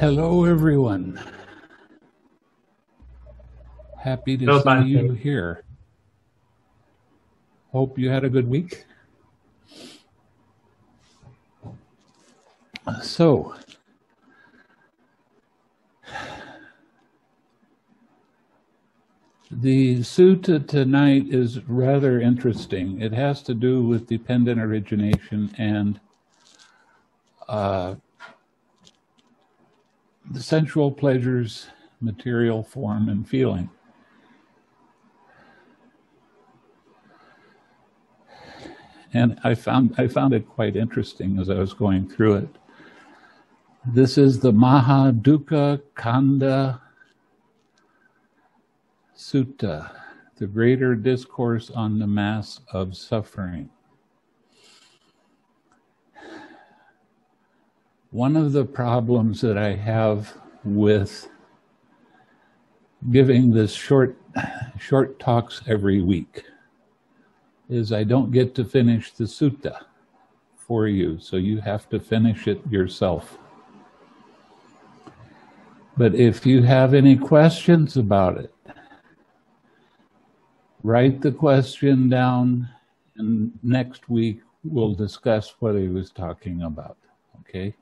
Hello, everyone. Happy to see you here. Hope you had a good week. So, the sutta tonight is rather interesting. It has to do with dependent origination and the sensual pleasures, material form, and feeling. And I found it quite interesting as I was going through it. This is the Mahadukkhakkhanda Sutta, the greater discourse on the mass of suffering. One of the problems that I have with giving this short talks every week is I don't get to finish the sutta for you, so you have to finish it yourself. But if you have any questions about it, write the question down, and next week we'll discuss what he was talking about, okay?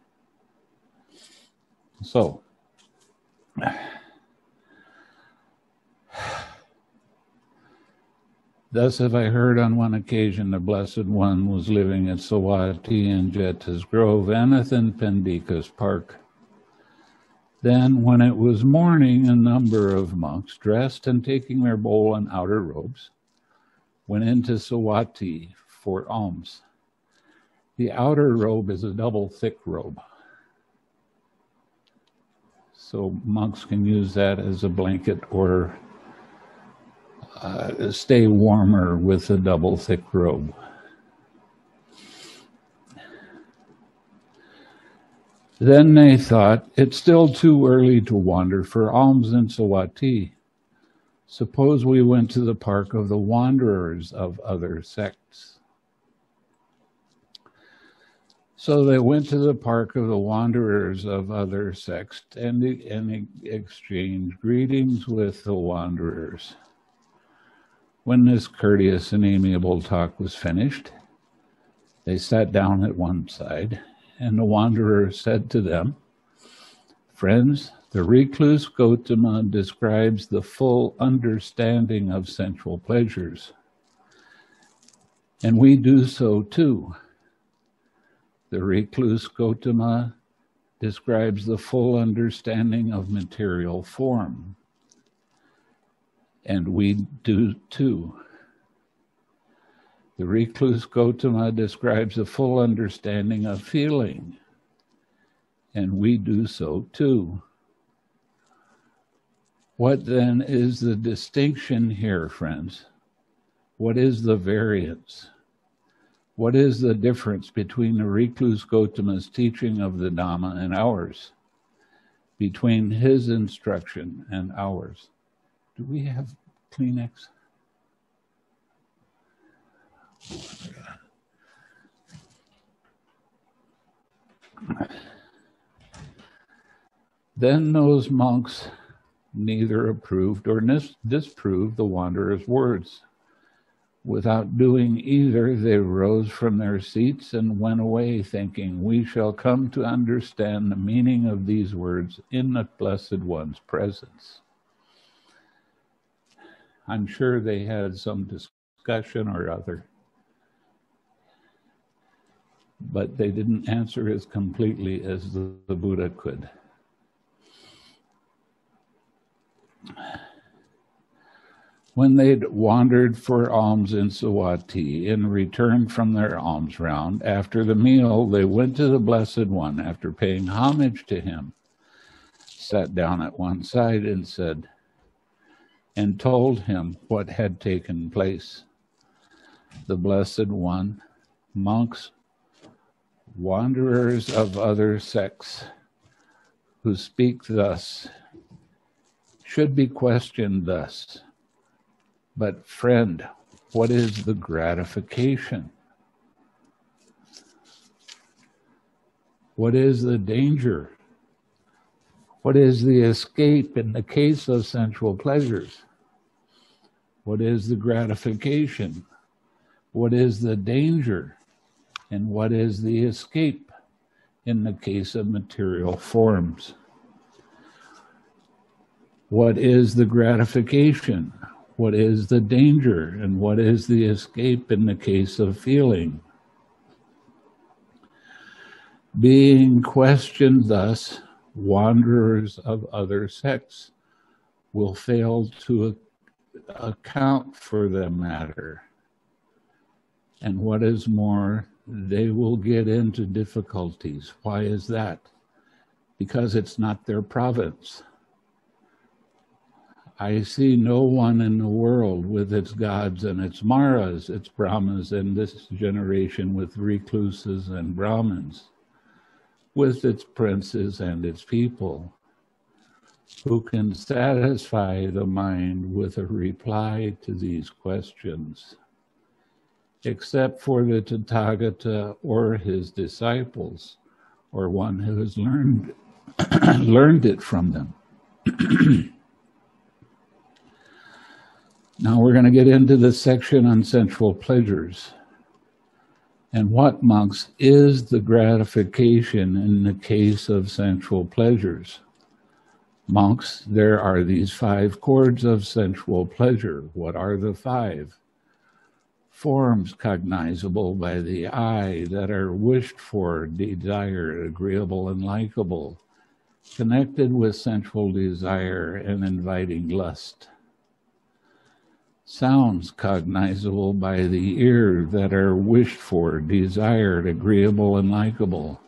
So, thus have I heard on one occasion the Blessed One was living at Savatthi in Jetta's Grove, Anathapindika's Park. Then, when it was morning, a number of monks, dressed and taking their bowl and outer robes, went into Savatthi for alms. The outer robe is a double thick robe, so monks can use that as a blanket or stay warmer with a double thick robe. Then they thought, it's still too early to wander for alms in Savatthi. Suppose we went to the park of the wanderers of other sects. So they went to the park of the wanderers of other sects and exchanged greetings with the wanderers. When this courteous and amiable talk was finished, they sat down at one side. And the wanderer said to them, "Friends, the recluse Gotama describes the full understanding of sensual pleasures, and we do so too. The recluse Gotama describes the full understanding of material form, and we do too. The recluse Gotama describes a full understanding of feeling, and we do so too. What then is the distinction here, friends? What is the variance? What is the difference between the recluse Gotama's teaching of the Dhamma and ours? Between his instruction and ours?" Do we have Kleenex? Then those monks neither approved or disproved the wanderer's words. Without doing either, they rose from their seats and went away, thinking, "We shall come to understand the meaning of these words in the Blessed One's presence." I'm sure they had some discussion or other, but they didn't answer as completely as the Buddha could. When they'd wandered for alms in Savatthi and returned from their alms round, after the meal they went to the Blessed One, after paying homage to him, sat down at one side and said, and told him what had taken place. The Blessed One, "Monks, wanderers of other sects who speak thus should be questioned thus. But friend, what is the gratification? What is the danger? What is the escape in the case of sensual pleasures? What is the gratification? What is the danger? And what is the escape in the case of material forms? What is the gratification? What is the danger? And what is the escape in the case of feeling? Being questioned thus, wanderers of other sects will fail to account for the matter. And what is more, they will get into difficulties. Why is that? Because it's not their province. I see no one in the world with its gods and its maras, its brahmas, and this generation with recluses and brahmins, with its princes and its people, who can satisfy the mind with a reply to these questions, except for the Tathagata or his disciples, or one who has learned, learned it from them. Now we're going to get into the section on sensual pleasures. And what, monks, is the gratification in the case of sensual pleasures? Monks, there are these five chords of sensual pleasure. What are the five? Forms cognizable by the eye that are wished for, desired, agreeable, and likable, connected with sensual desire and inviting lust. Sounds cognizable by the ear that are wished for, desired, agreeable, and likable,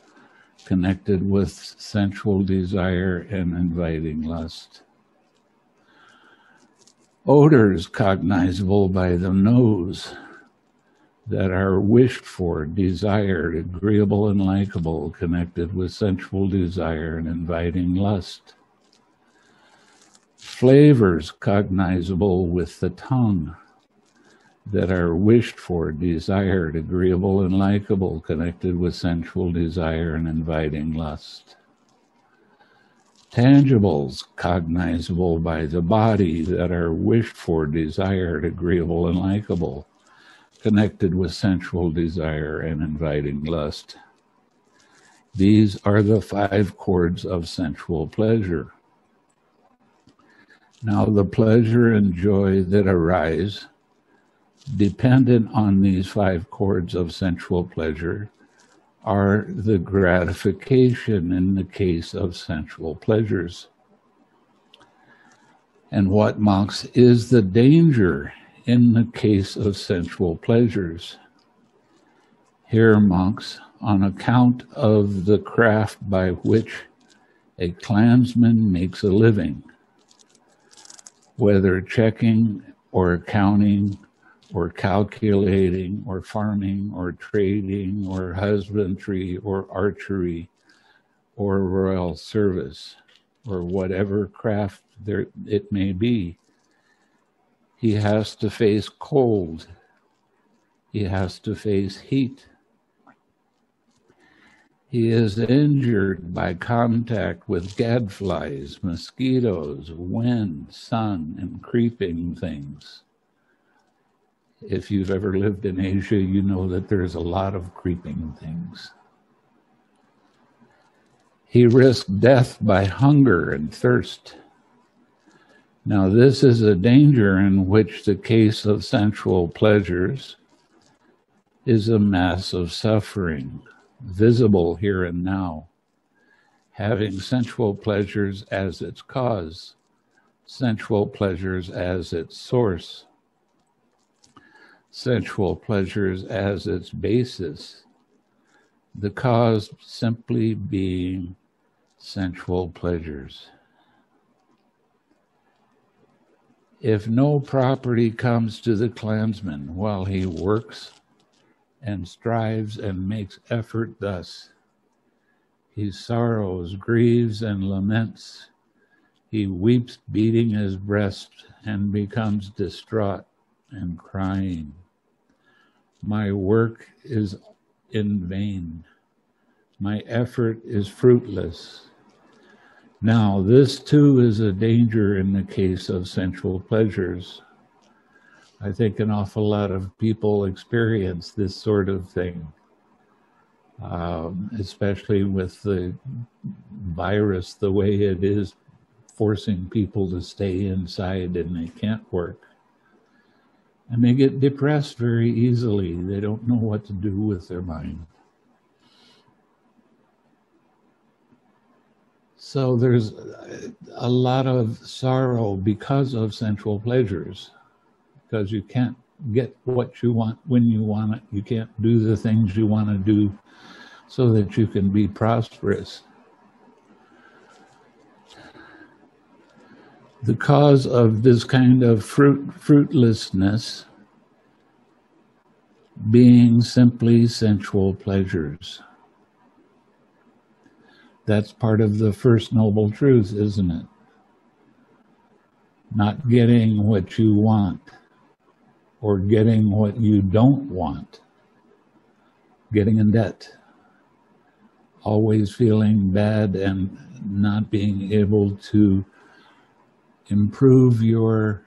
connected with sensual desire and inviting lust. Odors cognizable by the nose that are wished for, desired, agreeable, and likable, connected with sensual desire and inviting lust. Flavors cognizable with the tongue that are wished for, desired, agreeable, and likable, connected with sensual desire and inviting lust. Tangibles cognizable by the body that are wished for, desired, agreeable, and likable, connected with sensual desire and inviting lust. These are the five chords of sensual pleasure. Now the pleasure and joy that arise, dependent on these five chords of sensual pleasure, are the gratification in the case of sensual pleasures. And what, monks, is the danger in the case of sensual pleasures? Here, monks, on account of the craft by which a clansman makes a living, whether checking or accounting or calculating or farming or trading or husbandry or archery or royal service or whatever craft there it may be, he has to face cold, he has to face heat. He is injured by contact with gadflies, mosquitoes, wind, sun, and creeping things. If you've ever lived in Asia, you know that there's a lot of creeping things. He risks death by hunger and thirst. Now, this is a danger in which the case of sensual pleasures is a mass of suffering, visible here and now, having sensual pleasures as its cause, sensual pleasures as its source, sensual pleasures as its basis, the cause simply being sensual pleasures. If no property comes to the clansman while he works and strives and makes effort thus, he sorrows, grieves, and laments. He weeps, beating his breast, and becomes distraught and crying, "My work is in vain. My effort is fruitless. Now, this too is a danger in the case of sensual pleasures. I think an awful lot of people experience this sort of thing, especially with the virus, the way it is forcing people to stay inside and they can't work. And they get depressed very easily. They don't know what to do with their mind. So there's a lot of sorrow because of sensual pleasures, because you can't get what you want when you want it. You can't do the things you want to do so that you can be prosperous. The cause of this kind of fruitlessness being simply sensual pleasures. That's part of the first noble truth, isn't it? Not getting what you want or getting what you don't want. Getting in debt. Always feeling bad and not being able to improve your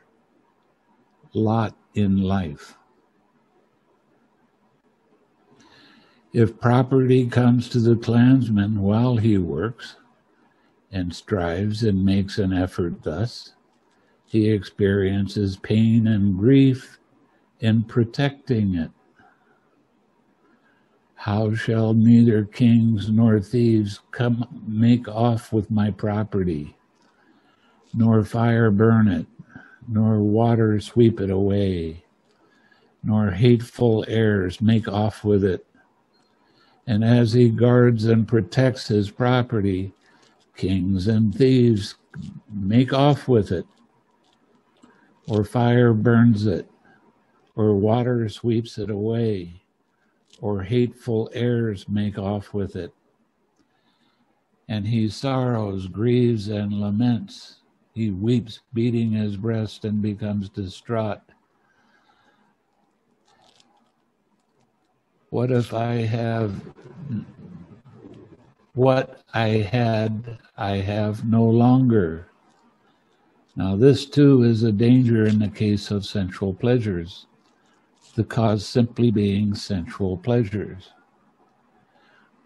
lot in life. If property comes to the clansman while he works and strives and makes an effort thus, he experiences pain and grief in protecting it. How shall neither kings nor thieves come make off with my property? Nor fire burn it, nor water sweep it away, nor hateful heirs make off with it. And as he guards and protects his property, kings and thieves make off with it, or fire burns it, or water sweeps it away, or hateful heirs make off with it. And he sorrows, grieves, and laments. He weeps, beating his breast, and becomes distraught. What if I have what I have no longer? Now, this too is a danger in the case of sensual pleasures, the cause simply being sensual pleasures.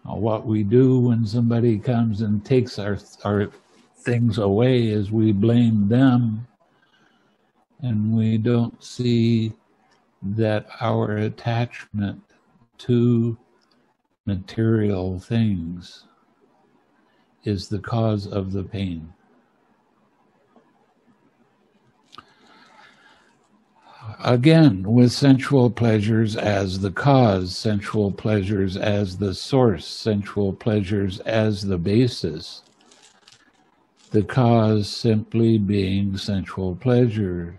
Now, what we do when somebody comes and takes our things away as we blame them, and we don't see that our attachment to material things is the cause of the pain. Again, with sensual pleasures as the cause, sensual pleasures as the source, sensual pleasures as the basis, the cause simply being sensual pleasures.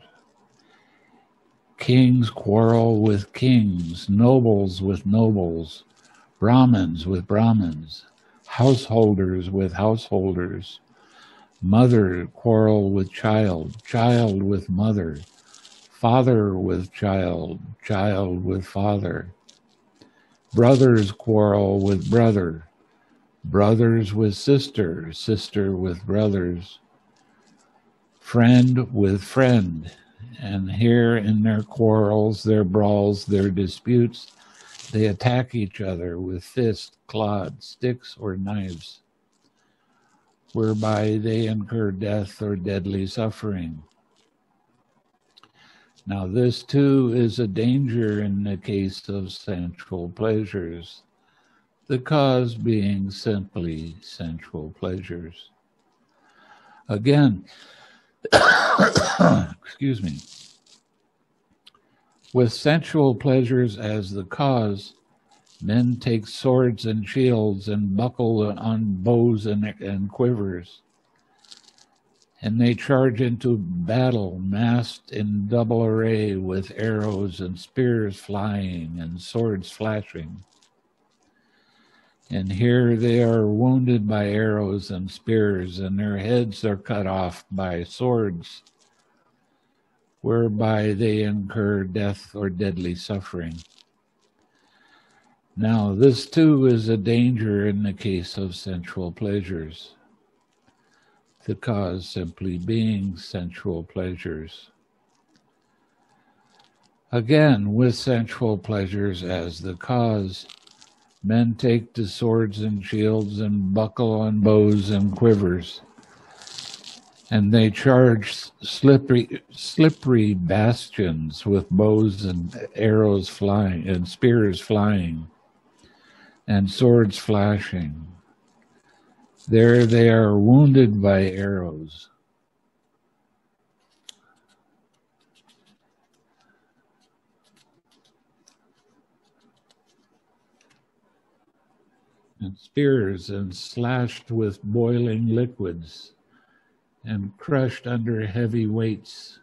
Kings quarrel with kings, nobles with nobles, Brahmins with Brahmins, householders with householders, mother quarrel with child, child with mother, father with child, child with father, brothers quarrel with brother, brothers with sister, sister with brothers, friend with friend. And here in their quarrels, their brawls, their disputes, they attack each other with fists, clods, sticks, or knives, whereby they incur death or deadly suffering. Now, this too is a danger in the case of sensual pleasures, the cause being simply sensual pleasures. Again, excuse me, with sensual pleasures as the cause, men take swords and shields and buckle on bows and quivers, and they charge into battle massed in double array with arrows and spears flying and swords flashing. And here they are wounded by arrows and spears, and their heads are cut off by swords, whereby they incur death or deadly suffering. Now, this too is a danger in the case of sensual pleasures. to cause simply being sensual pleasures. Again, with sensual pleasures as the cause, men take to swords and shields and buckle on bows and quivers, and they charge slippery bastions with bows and arrows flying and spears flying and swords flashing. There they are wounded by arrows. And spears and slashed with boiling liquids and crushed under heavy weights,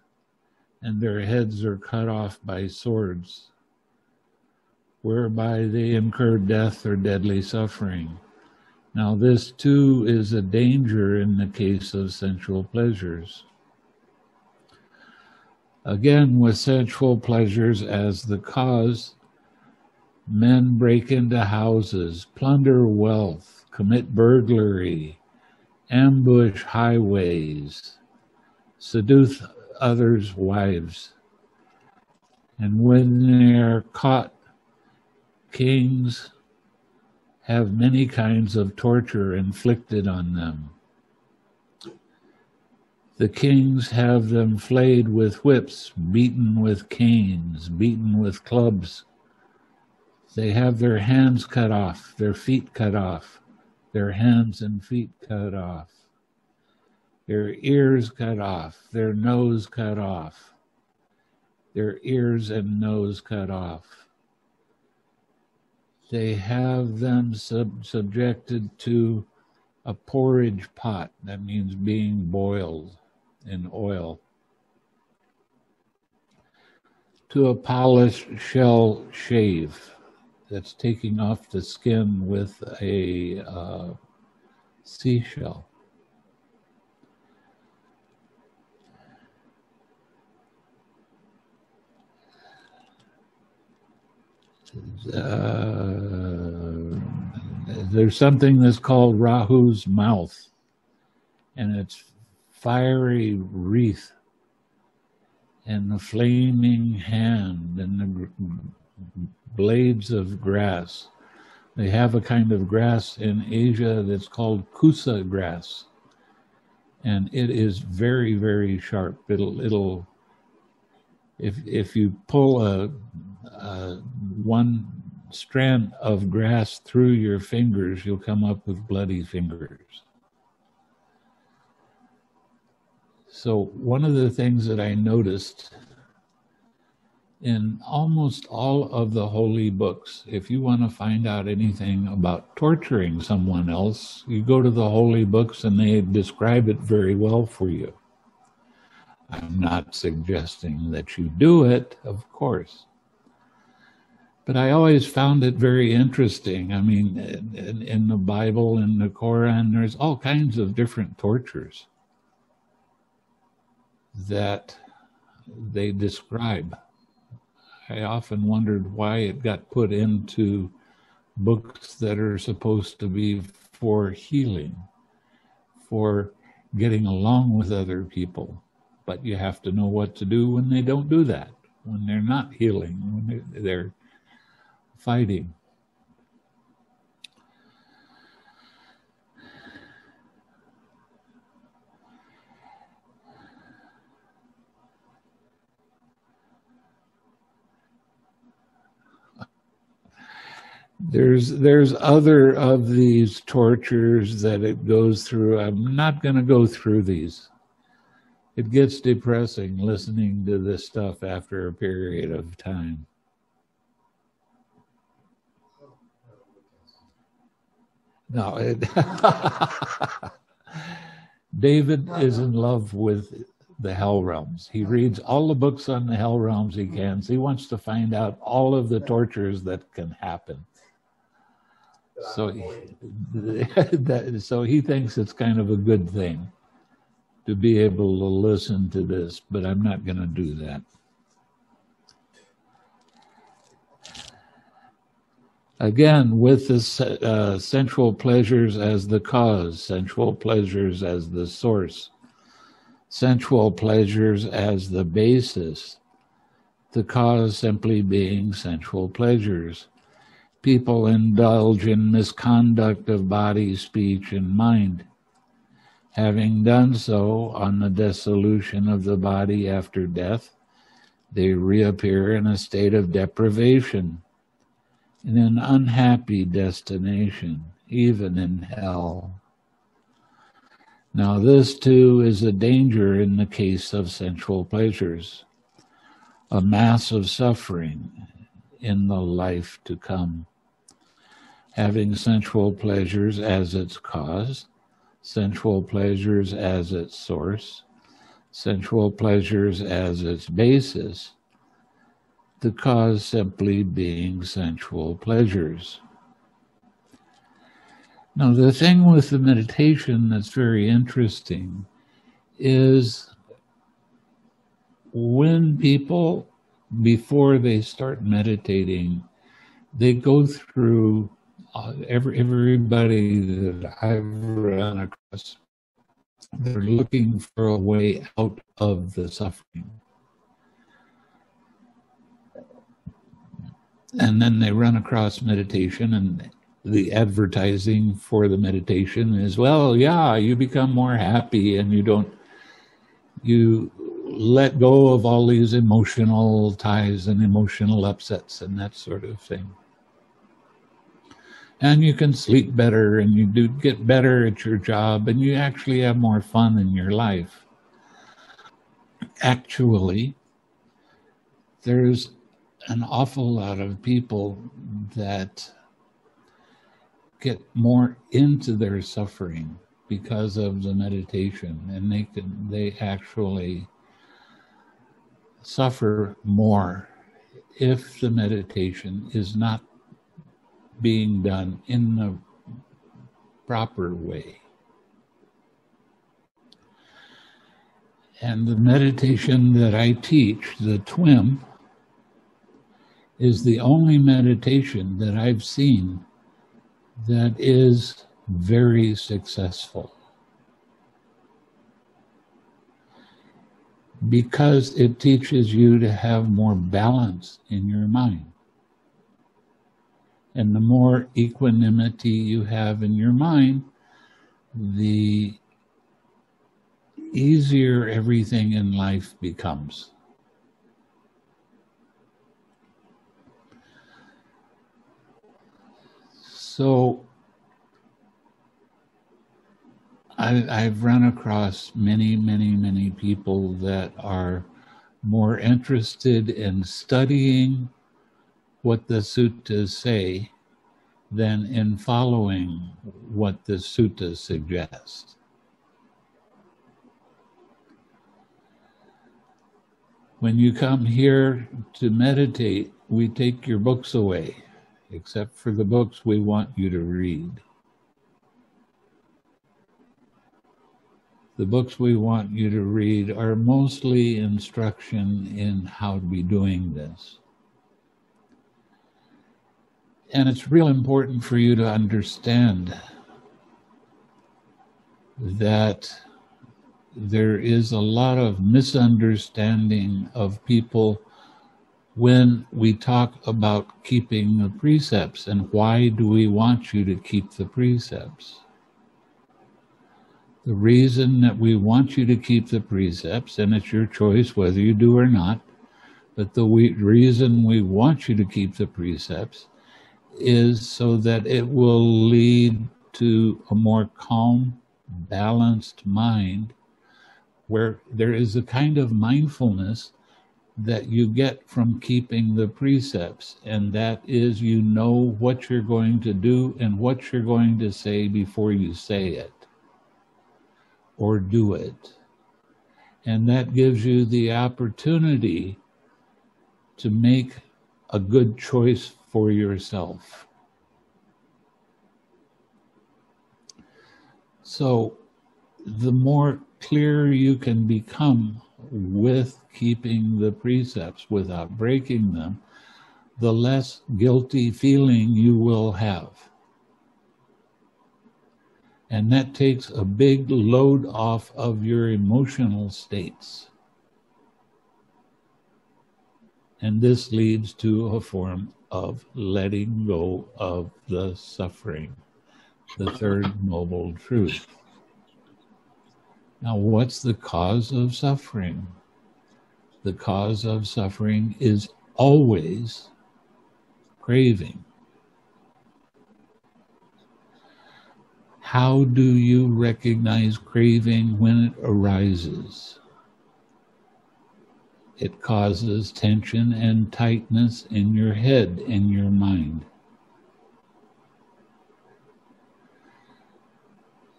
and their heads are cut off by swords, whereby they incur death or deadly suffering. Now this too is a danger in the case of sensual pleasures. Again, with sensual pleasures as the cause, men break into houses, plunder wealth, commit burglary, ambush highways, seduce others' wives. And when they are caught, kings have many kinds of torture inflicted on them. The kings have them flayed with whips, beaten with canes, beaten with clubs. They have their hands cut off, their feet cut off, their hands and feet cut off, their ears cut off, their nose cut off, their ears and nose cut off. They have them subjected to a porridge pot, that means being boiled in oil, to a polished shell shave. That's taking off the skin with a seashell. There's something that's called Rahu's mouth, and it's fiery wreath, and the flaming hand, and the blades of grass. They have a kind of grass in Asia that's called Kusa grass, and it is very, very sharp. It'll if you pull one strand of grass through your fingers, you'll come up with bloody fingers. So one of the things that I noticed in almost all of the holy books, if you want to find out anything about torturing someone else, you go to the holy books and they describe it very well for you. I'm not suggesting that you do it, of course. But I always found it very interesting. I mean, in the Bible, in the Koran, there's all kinds of different tortures that they describe. I often wondered why it got put into books that are supposed to be for healing, for getting along with other people. But you have to know what to do when they don't do that, when they're not healing, when they're fighting. There's other of these tortures that it goes through. I'm not going to go through these. It gets depressing listening to this stuff after a period of time. No, David is in love with the hell realms. He reads all the books on the hell realms he can. So he wants to find out all of the tortures that can happen. So he thinks it's kind of a good thing to be able to listen to this, but I'm not going to do that. Again, with the sensual pleasures as the cause, sensual pleasures as the source, sensual pleasures as the basis, the cause simply being sensual pleasures. People indulge in misconduct of body, speech, and mind. Having done so, on the dissolution of the body after death, they reappear in a state of deprivation, in an unhappy destination, even in hell. Now this too is a danger in the case of sensual pleasures, a mass of suffering in the life to come. Having sensual pleasures as its cause, sensual pleasures as its source, sensual pleasures as its basis, the cause simply being sensual pleasures. Now, the thing with the meditation that's very interesting is when people, before they start meditating, they go through, everybody that I've run across, they're looking for a way out of the suffering. And then they run across meditation, and the advertising for the meditation is, well, yeah, you become more happy and you let go of all these emotional ties and emotional upsets and that sort of thing. And you can sleep better and you do get better at your job and you actually have more fun in your life. Actually, there's an awful lot of people that get more into their suffering because of the meditation, and they actually suffer more if the meditation is not being done in the proper way. And the meditation that I teach, the TWIM, is the only meditation that I've seen that is very successful, because it teaches you to have more balance in your mind. And the more equanimity you have in your mind, the easier everything in life becomes. So I've run across many, many, many people that are more interested in studying what the suttas say than in following what the sutta suggests. When you come here to meditate, we take your books away, except for the books we want you to read. The books we want you to read are mostly instruction in how to be doing this. And it's real important for you to understand that there is a lot of misunderstanding of people when we talk about keeping the precepts and why do we want you to keep the precepts. The reason that we want you to keep the precepts, and it's your choice whether you do or not, but the reason we want you to keep the precepts is so that it will lead to a more calm, balanced mind, where there is a kind of mindfulness that you get from keeping the precepts, and that is, you know what you're going to do and what you're going to say before you say it or do it. And that gives you the opportunity to make a good choice for yourself. So the more clear you can become with keeping the precepts without breaking them, the less guilty feeling you will have. And that takes a big load off of your emotional states. And this leads to a form of letting go of the suffering, the third noble truth. Now, what's the cause of suffering? The cause of suffering is always craving. How do you recognize craving when it arises? It causes tension and tightness in your head, in your mind.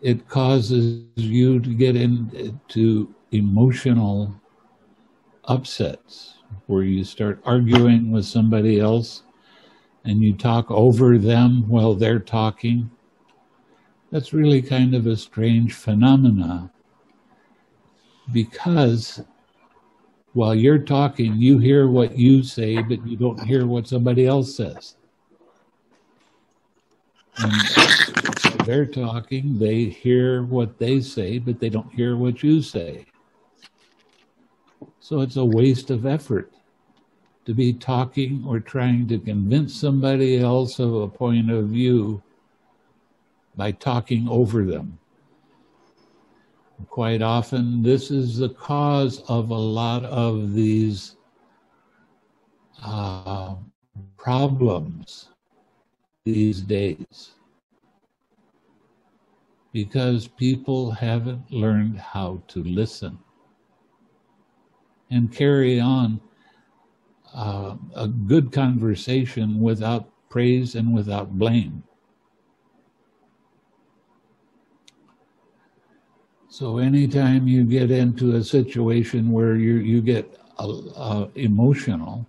It causes you to get into emotional upsets where you start arguing with somebody else and you talk over them while they're talking. That's really kind of a strange phenomena, because while you're talking, you hear what you say, but you don't hear what somebody else says. And they're talking, they hear what they say, but they don't hear what you say. So it's a waste of effort to be talking or trying to convince somebody else of a point of view by talking over them. Quite often, this is the cause of a lot of these problems these days, because people haven't learned how to listen and carry on a good conversation without praise and without blame. So anytime you get into a situation where you get emotional,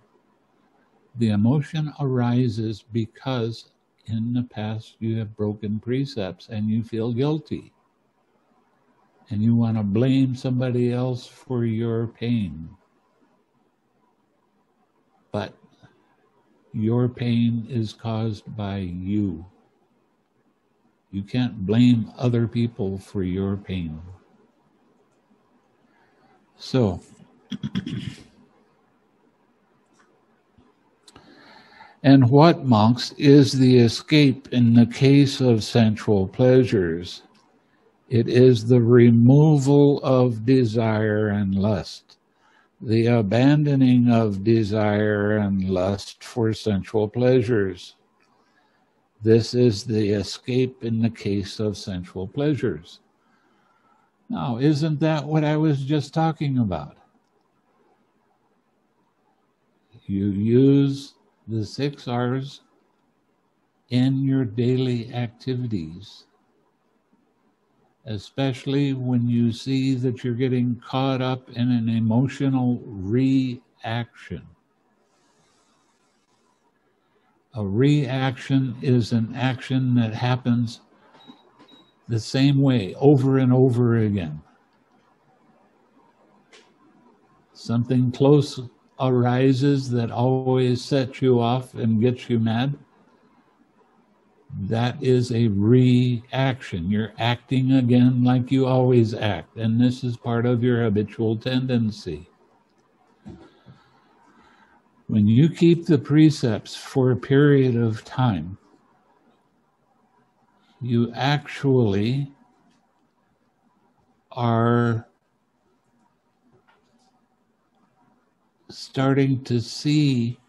the emotion arises because in the past you have broken precepts and you feel guilty. And you want to blame somebody else for your pain. But your pain is caused by you. You can't blame other people for your pain. So, and what, monks, is the escape in the case of sensual pleasures? It is the removal of desire and lust, the abandoning of desire and lust for sensual pleasures. This is the escape in the case of sensual pleasures. Now, isn't that what I was just talking about? You use the 6 R's in your daily activities, especially when you see that you're getting caught up in an emotional reaction. A reaction is an action that happens the same way over and over again. Something close arises that always sets you off and gets you mad. That is a reaction. You're acting again like you always act, and this is part of your habitual tendency. When you keep the precepts for a period of time, you actually are starting to see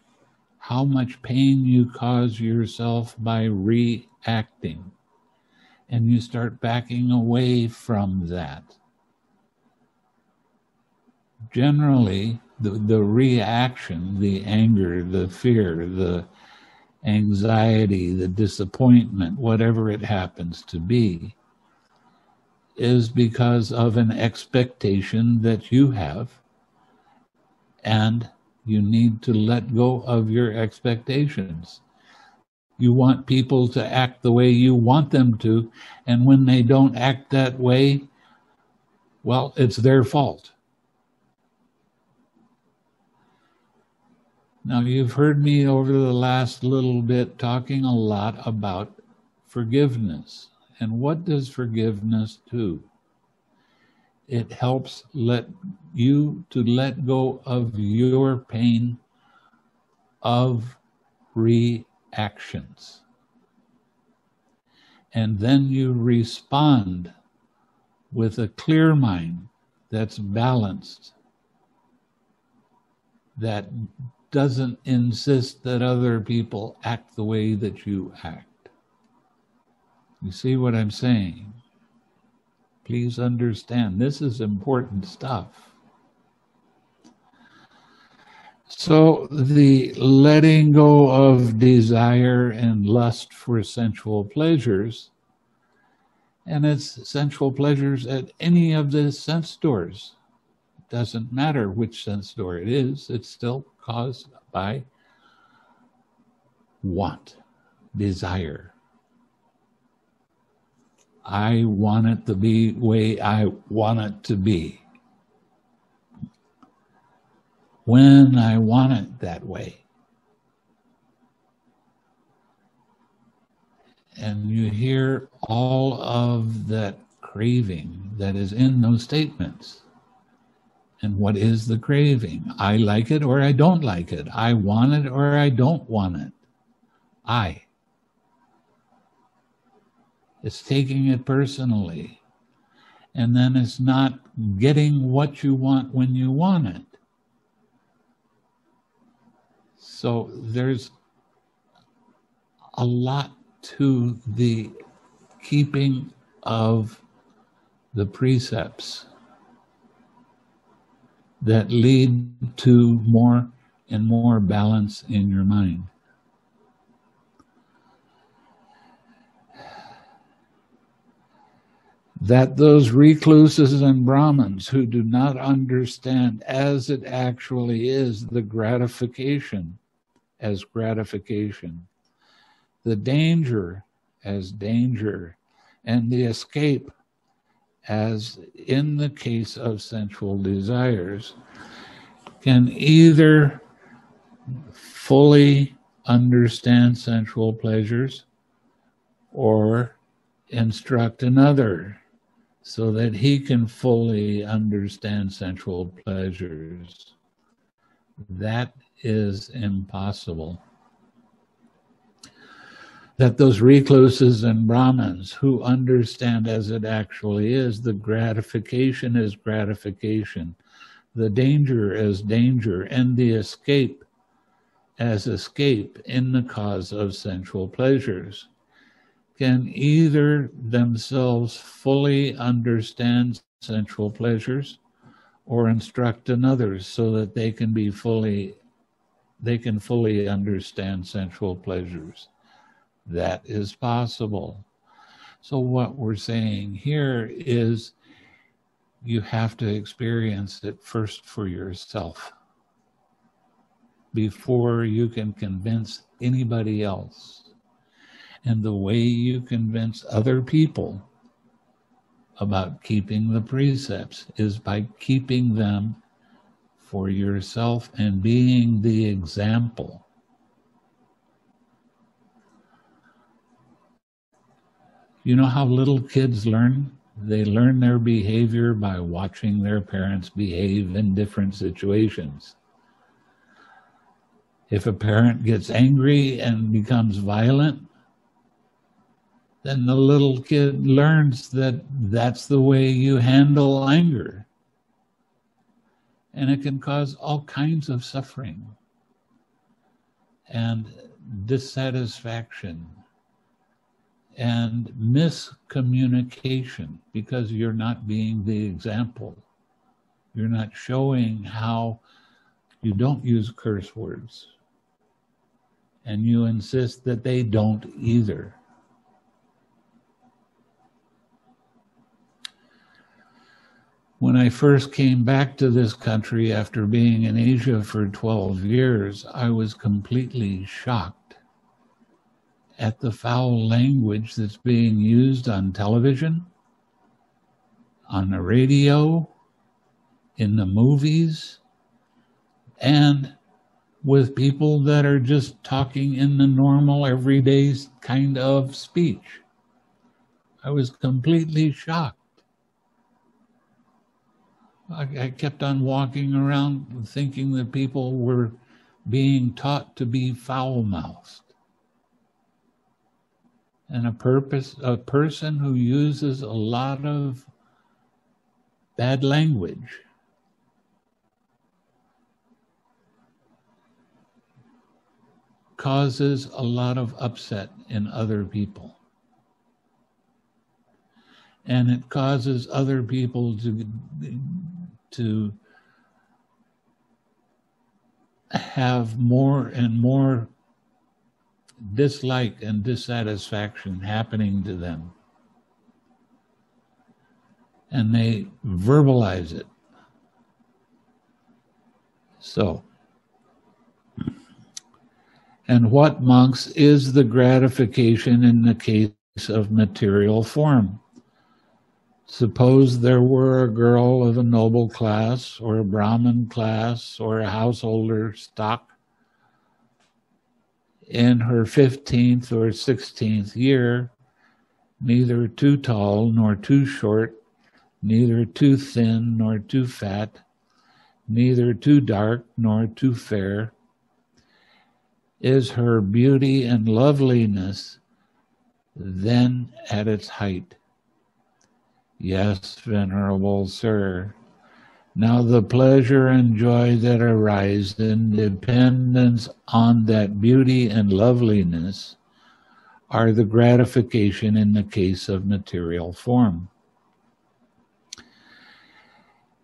how much pain you cause yourself by reacting. And you start backing away from that. Generally, the reaction, the anger, the fear, the anxiety, the disappointment, whatever it happens to be, is because of an expectation that you have, and you need to let go of your expectations. You want people to act the way you want them to, and when they don't act that way, well, it's their fault. Now, you've heard me over the last little bit talking a lot about forgiveness. And what does forgiveness do? It helps let go of your pain of reactions. And then you respond with a clear mind that's balanced, that doesn't insist that other people act the way that you act. You see what I'm saying? Please understand, this is important stuff. So the letting go of desire and lust for sensual pleasures, and it's sensual pleasures at any of the sense doors. It doesn't matter which sense door it is, it's still caused by want, desire. I want it to be the way I want it to be, when I want it that way. And you hear all of that craving that is in those statements. And what is the craving? I like it or I don't like it. I want it or I don't want it. It's taking it personally. And then it's not getting what you want when you want it. So there's a lot to the keeping of the precepts that lead to more and more balance in your mind. That those recluses and Brahmins who do not understand as it actually is the gratification as gratification, the danger as danger, and the escape as in the case of sensual desires, can either fully understand sensual pleasures or instruct another, so that he can fully understand sensual pleasures. That is impossible. That those recluses and Brahmins who understand as it actually is, the gratification is gratification, the danger is danger, and the escape as escape in the cause of sensual pleasures, can either themselves fully understand sensual pleasures or instruct another so that they can be fully understand sensual pleasures. That is possible. So what we're saying here is you have to experience it first for yourself before you can convince anybody else. And the way you convince other people about keeping the precepts is by keeping them for yourself and being the example. You know how little kids learn? They learn their behavior by watching their parents behave in different situations. If a parent gets angry and becomes violent, then the little kid learns that that's the way you handle anger. And it can cause all kinds of suffering and dissatisfaction and miscommunication because you're not being the example. You're not showing how you don't use curse words, and you insist that they don't either. When I first came back to this country after being in Asia for 12 years, I was completely shocked at the foul language that's being used on television, on the radio, in the movies, and with people that are just talking in the normal, everyday kind of speech. I was completely shocked. I kept on walking around thinking that people were being taught to be foul-mouthed. And a person who uses a lot of bad language causes a lot of upset in other people. And it causes other people to have more and more dislike and dissatisfaction happening to them. And they verbalize it. So, and what, monks, is the gratification in the case of material form? Suppose there were a girl of a noble class or a Brahmin class or a householder stock in her 15th or 16th year, neither too tall nor too short, neither too thin nor too fat, neither too dark nor too fair. Is her beauty and loveliness then at its height? Yes, venerable sir. Now the pleasure and joy that arise in dependence on that beauty and loveliness are the gratification in the case of material form.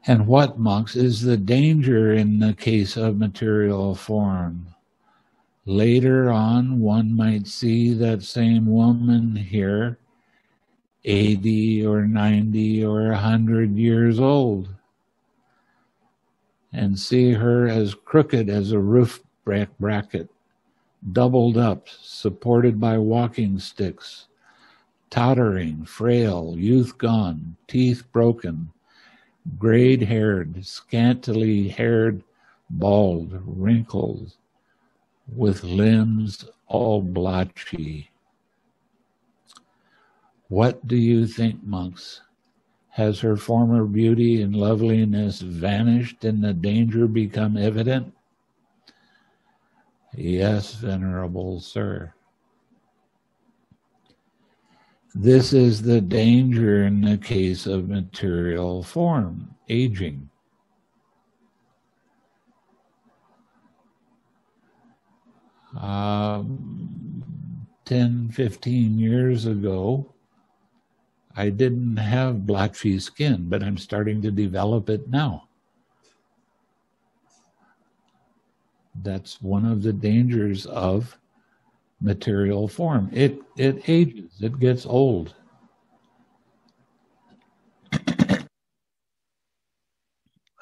And what, monks, is the danger in the case of material form? Later on, one might see that same woman here, 80 or 90 or 100 years old, and see her as crooked as a roof bracket, doubled up, supported by walking sticks, tottering, frail, youth gone, teeth broken, gray-haired, scantily haired, bald, wrinkled, with limbs all blotchy. What do you think, monks? Has her former beauty and loveliness vanished and the danger become evident? Yes, venerable sir. This is the danger in the case of material form, aging. Ten, 15 years ago, I didn't have blotchy skin, but I'm starting to develop it now. That's one of the dangers of material form. It ages, it gets old.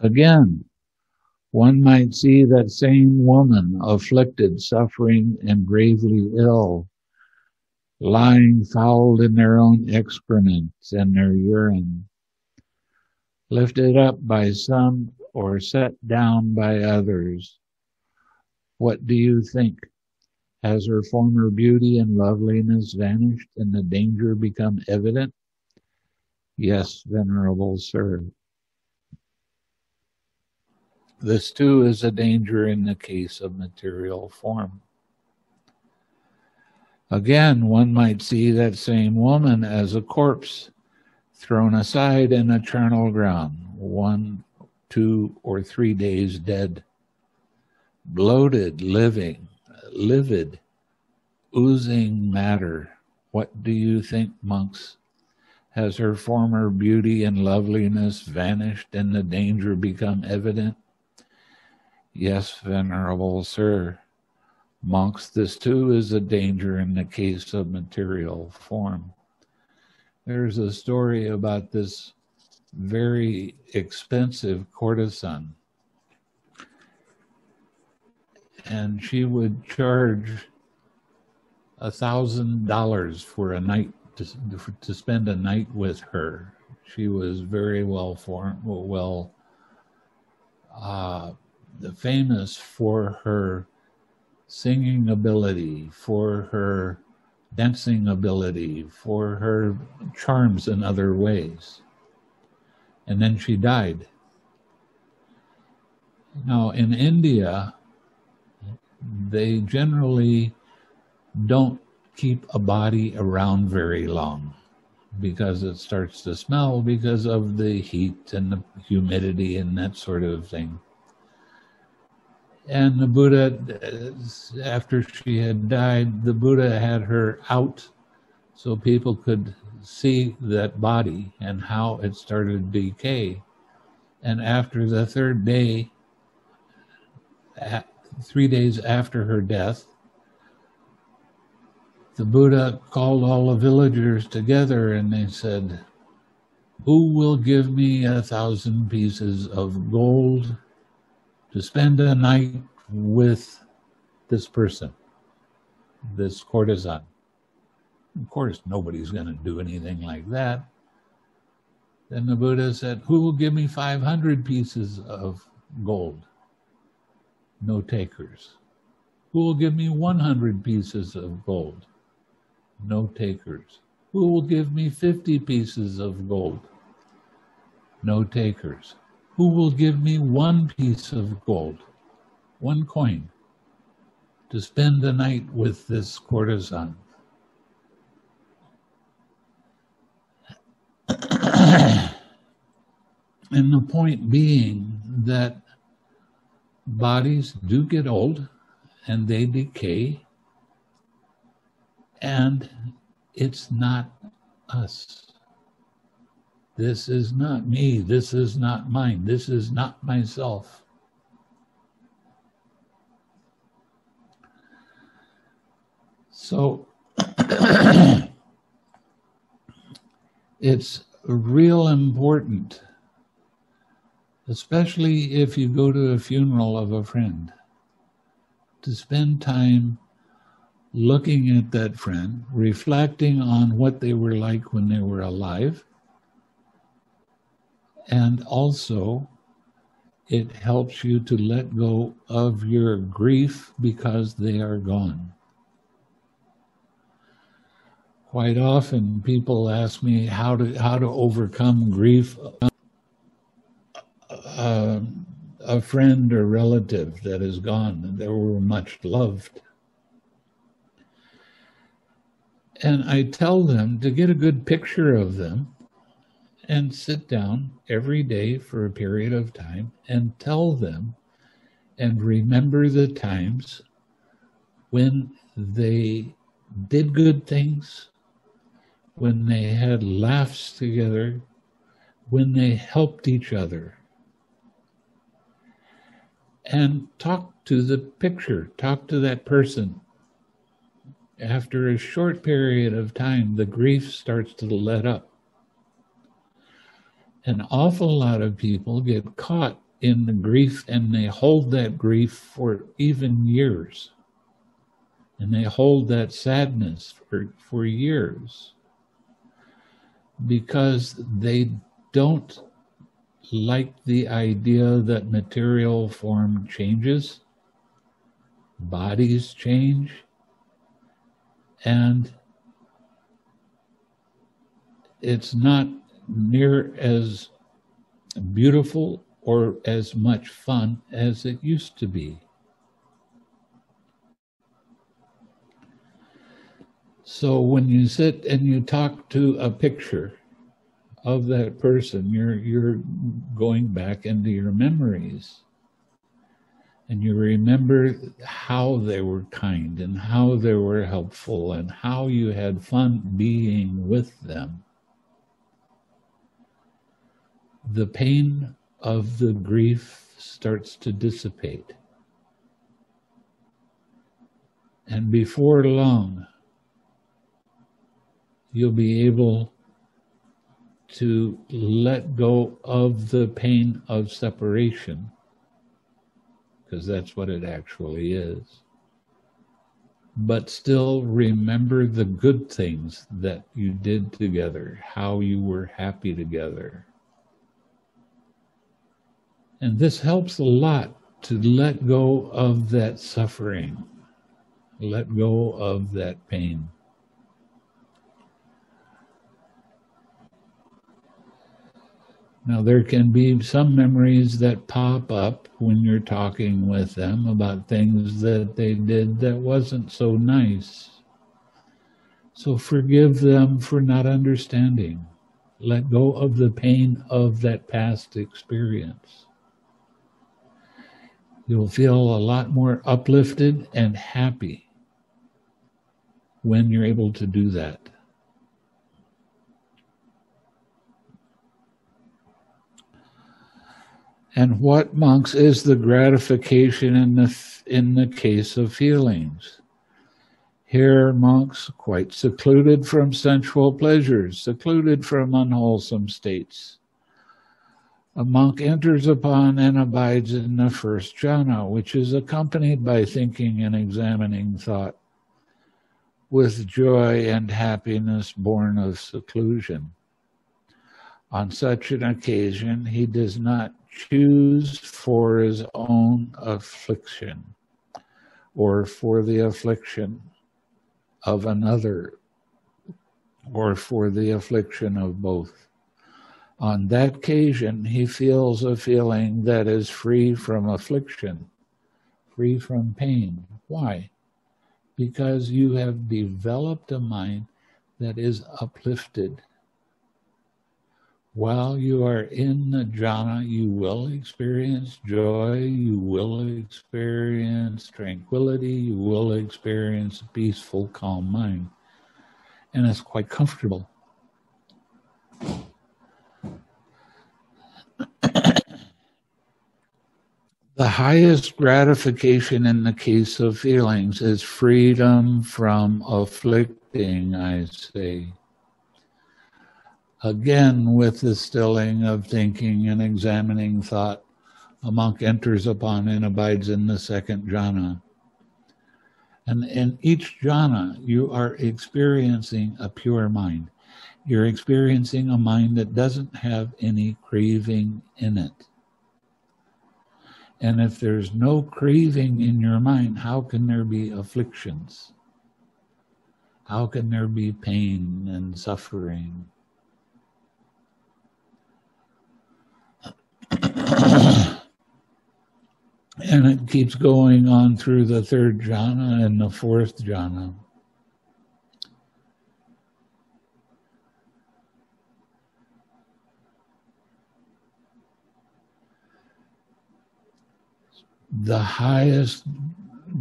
Again, one might see that same woman afflicted, suffering, and gravely ill, lying fouled in their own excrements and their urine, lifted up by some or set down by others. What do you think? Has her former beauty and loveliness vanished and the danger become evident? Yes, venerable sir. This too is a danger in the case of material form. Again, one might see that same woman as a corpse thrown aside in a charnel ground, 1, 2, or 3 days dead, bloated, livid, oozing matter. What do you think, monks? Has her former beauty and loveliness vanished and the danger become evident? Yes, venerable sir. Monks, this too is a danger in the case of material form. There's a story about this very expensive courtesan. And she would charge $1,000 for a night, to spend a night with her. She was very well famous for her singing ability, for her dancing ability, for her charms in other ways. And then she died. Now in India, they generally don't keep a body around very long because it starts to smell because of the heat and the humidity and that sort of thing. And the Buddha, after she had died, the Buddha had her out so people could see that body and how it started to decay. And after the third day, 3 days after her death, the Buddha called all the villagers together and they said, "Who will give me 1,000 pieces of gold to spend a night with this person, this courtesan?" Of course, nobody's going to do anything like that. Then the Buddha said, "Who will give me 500 pieces of gold?" No takers. "Who will give me 100 pieces of gold?" No takers. "Who will give me 50 pieces of gold?" No takers. "Who will give me 1 piece of gold, 1 coin, to spend the night with this courtesan?" And the point being that bodies do get old and they decay, and it's not us. This is not me, this is not mine, this is not myself. So it's real important, especially if you go to a funeral of a friend, to spend time looking at that friend, reflecting on what they were like when they were alive. And also, it helps you to let go of your grief because they are gone. Quite often, people ask me how to overcome grief of a friend or relative that is gone, and they were much loved. And I tell them to get a good picture of them and sit down every day for a period of time and tell them and remember the times when they did good things, when they had laughs together, when they helped each other. And talk to the picture, talk to that person. After a short period of time, the grief starts to let up. An awful lot of people get caught in the grief and they hold that grief for even years. And they hold that sadness for years because they don't like the idea that material form changes, bodies change, and it's not near as beautiful or as much fun as it used to be. So when you sit and you talk to a picture of that person, you're going back into your memories and you remember how they were kind and how they were helpful and how you had fun being with them. The pain of the grief starts to dissipate. And before long, you'll be able to let go of the pain of separation, because that's what it actually is. But still remember the good things that you did together, how you were happy together. And this helps a lot to let go of that suffering, let go of that pain. Now, there can be some memories that pop up when you're talking with them about things that they did that wasn't so nice. So forgive them for not understanding. Let go of the pain of that past experience. You'll feel a lot more uplifted and happy when you're able to do that. And what, monks, is the gratification in the case of feelings? Here, monks, quite secluded from sensual pleasures, secluded from unwholesome states. A monk enters upon and abides in the first jhana, which is accompanied by thinking and examining thought, with joy and happiness born of seclusion. On such an occasion, he does not choose for his own affliction or for the affliction of another or for the affliction of both. On that occasion, he feels a feeling that is free from affliction, free from pain. Why? Because you have developed a mind that is uplifted. While you are in the jhana, you will experience joy, you will experience tranquility, you will experience a peaceful, calm mind. And it's quite comfortable. The highest gratification in the case of feelings is freedom from afflicting, I say. Again, with the stilling of thinking and examining thought, a monk enters upon and abides in the second jhana. And in each jhana, you are experiencing a pure mind. You're experiencing a mind that doesn't have any craving in it. And if there's no craving in your mind, how can there be afflictions? How can there be pain and suffering? And it keeps going on through the third jhana and the fourth jhana. The highest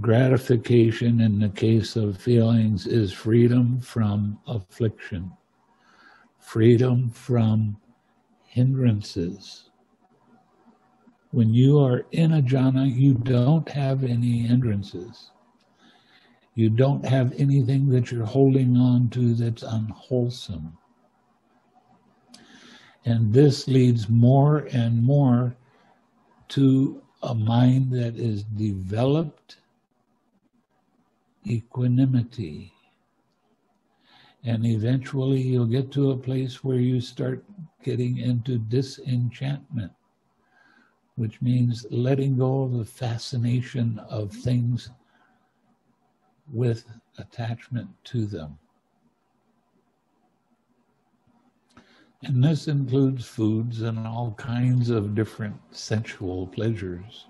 gratification in the case of feelings is freedom from affliction, freedom from hindrances. When you are in a jhana, you don't have any hindrances. You don't have anything that you're holding on to that's unwholesome. And this leads more and more to a mind that is developed equanimity. And eventually you'll get to a place where you start getting into disenchantment, which means letting go of the fascination of things with attachment to them. And this includes foods and all kinds of different sensual pleasures.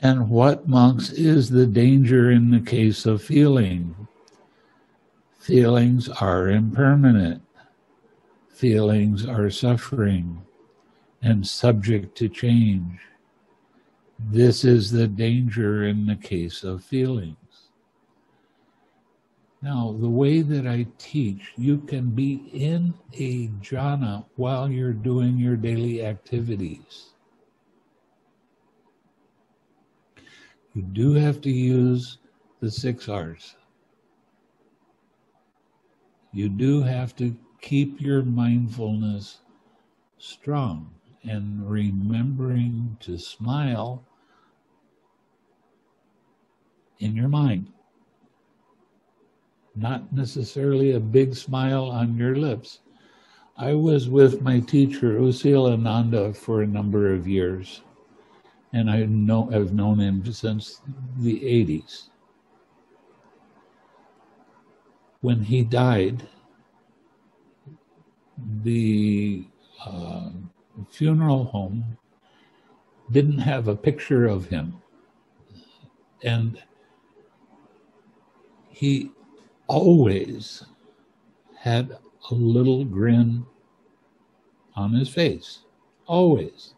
And what, monks, is the danger in the case of feeling? Feelings are impermanent. Feelings are suffering and subject to change. This is the danger in the case of feelings. Now, the way that I teach, you can be in a jhana while you're doing your daily activities. You do have to use the 6 R's. You do have to keep your mindfulness strong and remembering to smile in your mind. Not necessarily a big smile on your lips, I was with my teacher, Usil Ananda, for a number of years. And I've known him since the 80s. When he died, the funeral home didn't have a picture of him. And he always had a little grin on his face, always.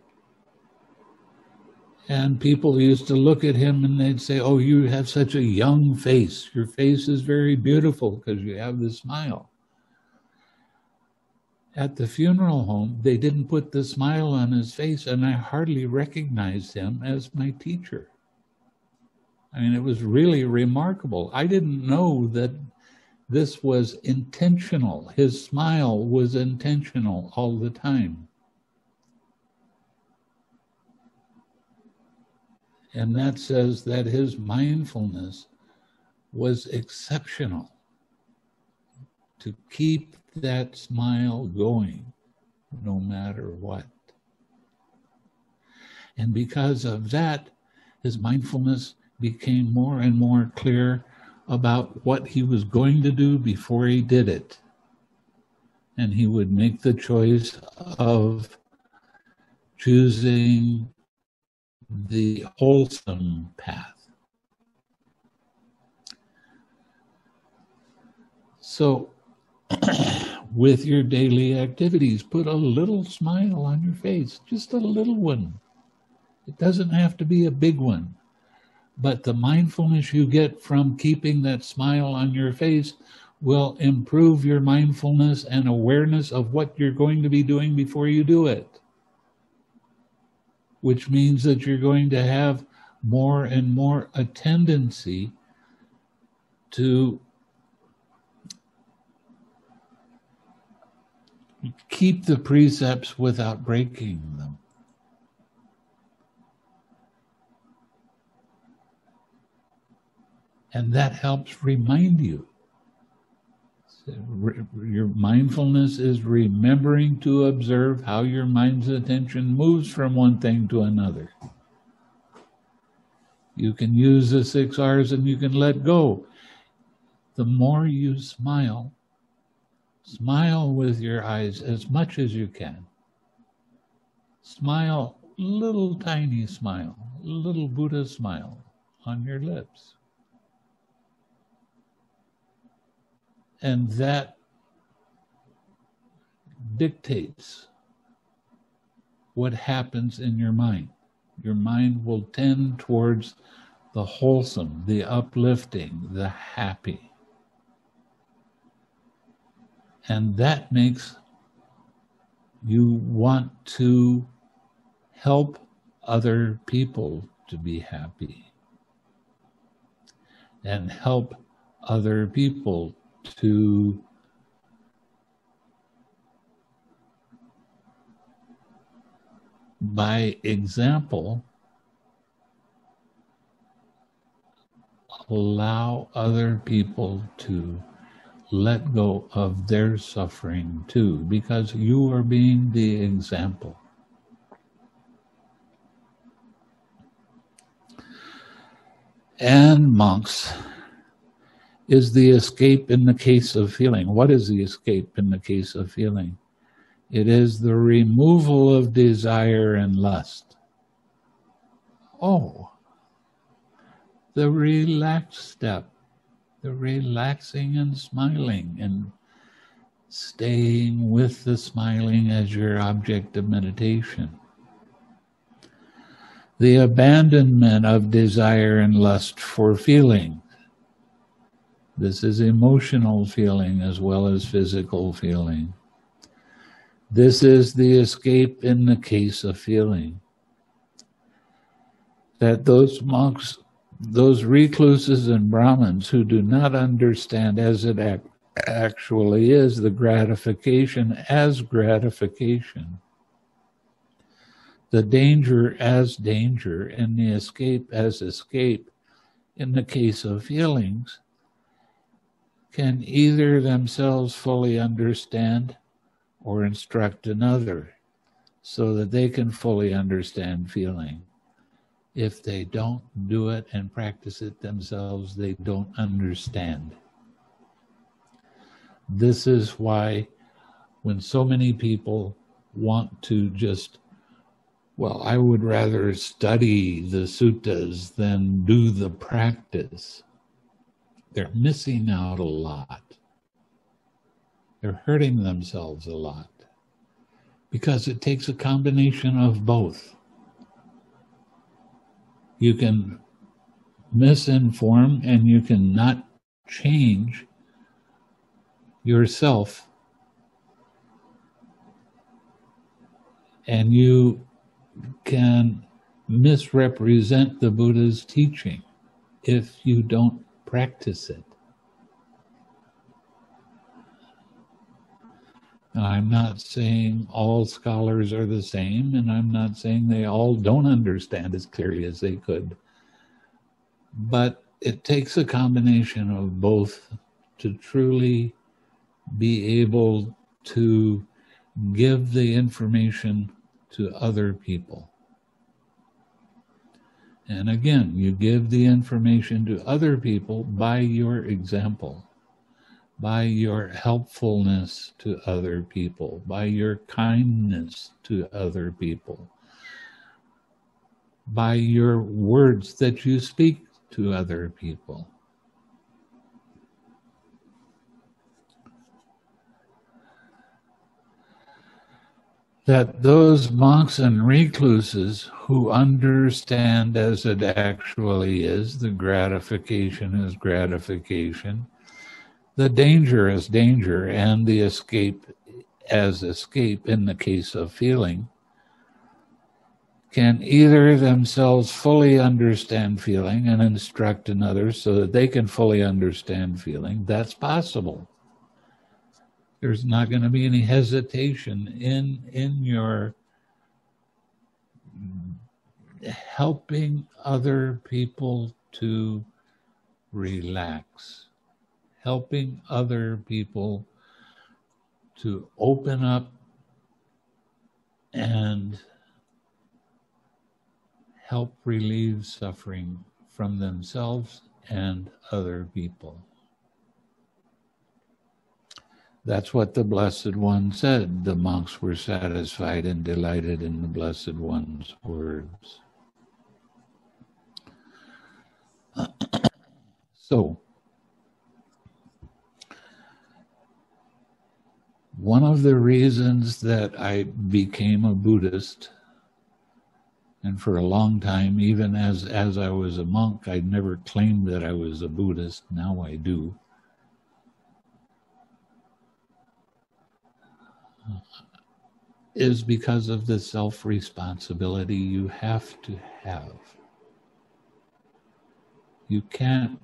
And people used to look at him and they'd say, oh, you have such a young face. Your face is very beautiful because you have the smile. At the funeral home, they didn't put the smile on his face, and I hardly recognized him as my teacher. I mean, it was really remarkable. I didn't know that this was intentional. His smile was intentional all the time. And that says that his mindfulness was exceptional to keep that smile going no matter what. And because of that, his mindfulness became more and more clear about what he was going to do before he did it. And he would make the choice of choosing the wholesome path. So, with your daily activities, put a little smile on your face, just a little one. It doesn't have to be a big one. But the mindfulness you get from keeping that smile on your face will improve your mindfulness and awareness of what you're going to be doing before you do it. Which means that you're going to have more and more a tendency to keep the precepts without breaking them. And that helps remind you. Your mindfulness is remembering to observe how your mind's attention moves from one thing to another. You can use the 6 R's and you can let go. The more you smile, smile with your eyes as much as you can. Smile, little tiny smile, little Buddha smile on your lips. And that dictates what happens in your mind. Your mind will tend towards the wholesome, the uplifting, the happy. And that makes you want to help other people to be happy and help other people to by example allow other people to let go of their suffering too, because you are being the example. And monks, is the escape in the case of feeling. What is the escape in the case of feeling? It is the removal of desire and lust. Oh, the relaxed step, the relaxing and smiling and staying with the smiling as your object of meditation. The abandonment of desire and lust for feeling. This is emotional feeling as well as physical feeling. This is the escape in the case of feeling. That those monks, those recluses and Brahmins who do not understand as it actually is, the gratification as gratification, the danger as danger, and the escape as escape in the case of feelings, can either themselves fully understand or instruct another so that they can fully understand feeling. If they don't do it and practice it themselves, they don't understand. This is why when so many people want to just, well, I would rather study the suttas than do the practice, they're missing out a lot. They're hurting themselves a lot, because it takes a combination of both. You can misinform and you can not change yourself, and you can misrepresent the Buddha's teaching if you don't practice it. I'm not saying all scholars are the same, and I'm not saying they all don't understand as clearly as they could. But it takes a combination of both to truly be able to give the information to other people. And again, you give the information to other people by your example, by your helpfulness to other people, by your kindness to other people, by your words that you speak to other people. That those monks and recluses who understand as it actually is, the gratification is gratification, the danger is danger, and the escape as escape in the case of feeling, can either themselves fully understand feeling and instruct another so that they can fully understand feeling. That's possible. There's not going to be any hesitation in your helping other people to relax, helping other people to open up and help relieve suffering from themselves and other people. That's what the Blessed One said. The monks were satisfied and delighted in the Blessed One's words. So, one of the reasons that I became a Buddhist, and for a long time, even as I was a monk, I'd never claimed that I was a Buddhist. Now I do. Is because of the self-responsibility you have to have. You can't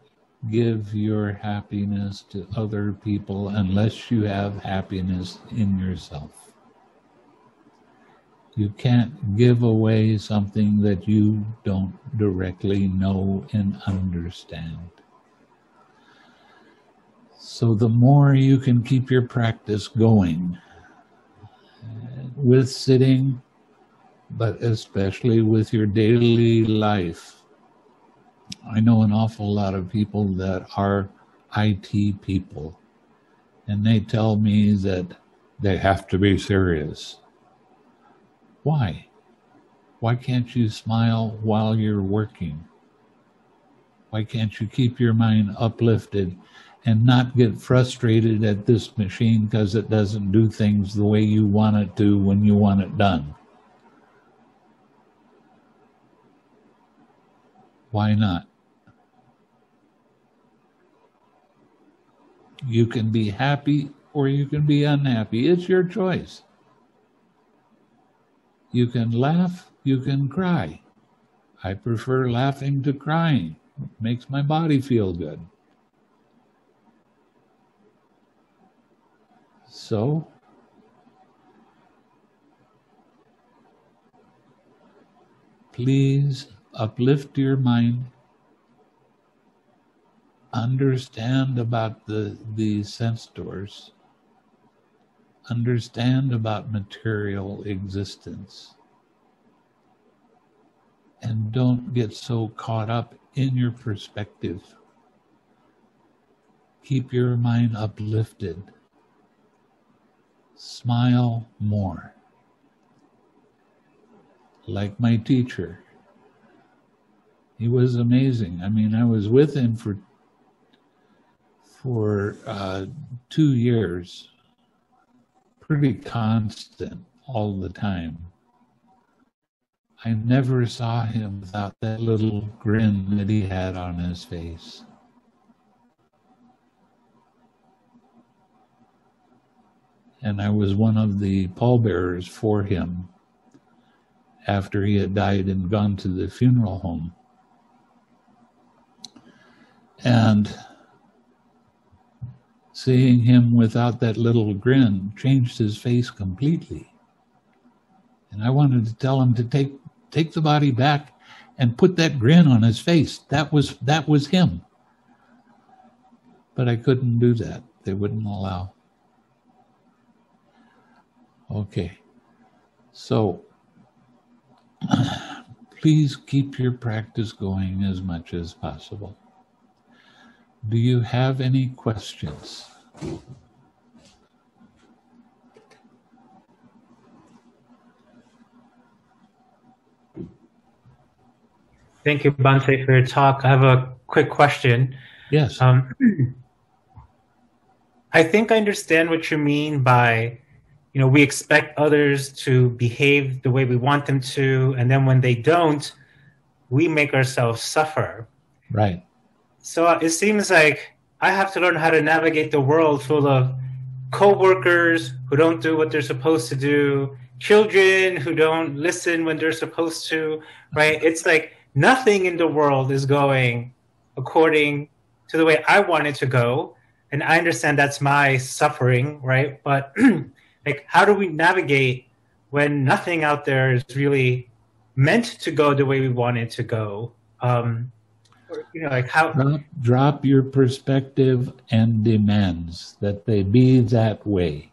give your happiness to other people unless you have happiness in yourself. You can't give away something that you don't directly know and understand. So the more you can keep your practice going with sitting, but especially with your daily life. I know an awful lot of people that are IT people, and they tell me that they have to be serious. Why? Why can't you smile while you're working? Why can't you keep your mind uplifted and not get frustrated at this machine because it doesn't do things the way you want it to when you want it done? Why not? You can be happy or you can be unhappy. It's your choice. You can laugh, you can cry. I prefer laughing to crying. It makes my body feel good. So, please uplift your mind, understand about the sense doors, understand about material existence. And don't get so caught up in your perspective. Keep your mind uplifted. Smile more. Like my teacher. He was amazing. I mean, I was with him for 2 years. Pretty constant all the time. I never saw him without that little grin that he had on his face. And I was one of the pallbearers for him after he had died and gone to the funeral home. And seeing him without that little grin changed his face completely. And I wanted to tell him to take the body back and put that grin on his face. That was him. But I couldn't do that. They wouldn't allow. Okay. So please keep your practice going as much as possible. Do you have any questions? Thank you, Bhante, for your talk. I have a quick question. Yes. I think I understand what you mean by, you know, we expect others to behave the way we want them to, and then when they don't, we make ourselves suffer. Right. So it seems like I have to learn how to navigate the world full of co-workers who don't do what they're supposed to do, children who don't listen when they're supposed to, right? It's like nothing in the world is going according to the way I want it to go. And I understand that's my suffering, right? But like, how do we navigate when nothing out there is really meant to go the way we want it to go? You know, like how drop your perspective and demands that they be that way.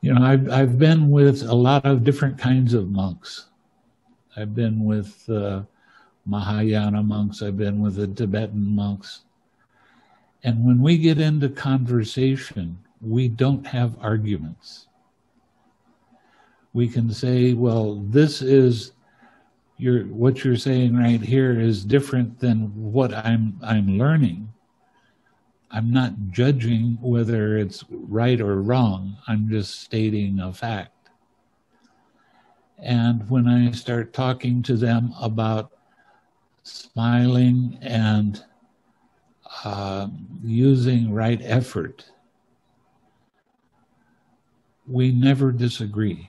You know, I've been with a lot of different kinds of monks. I've been with Mahayana monks. I've been with the Tibetan monks. And when we get into conversation, we don't have arguments. We can say, well, this is... what you're saying right here is different than what I'm learning. I'm not judging whether it's right or wrong. I'm just stating a fact. And when I start talking to them about smiling and using right effort, we never disagree,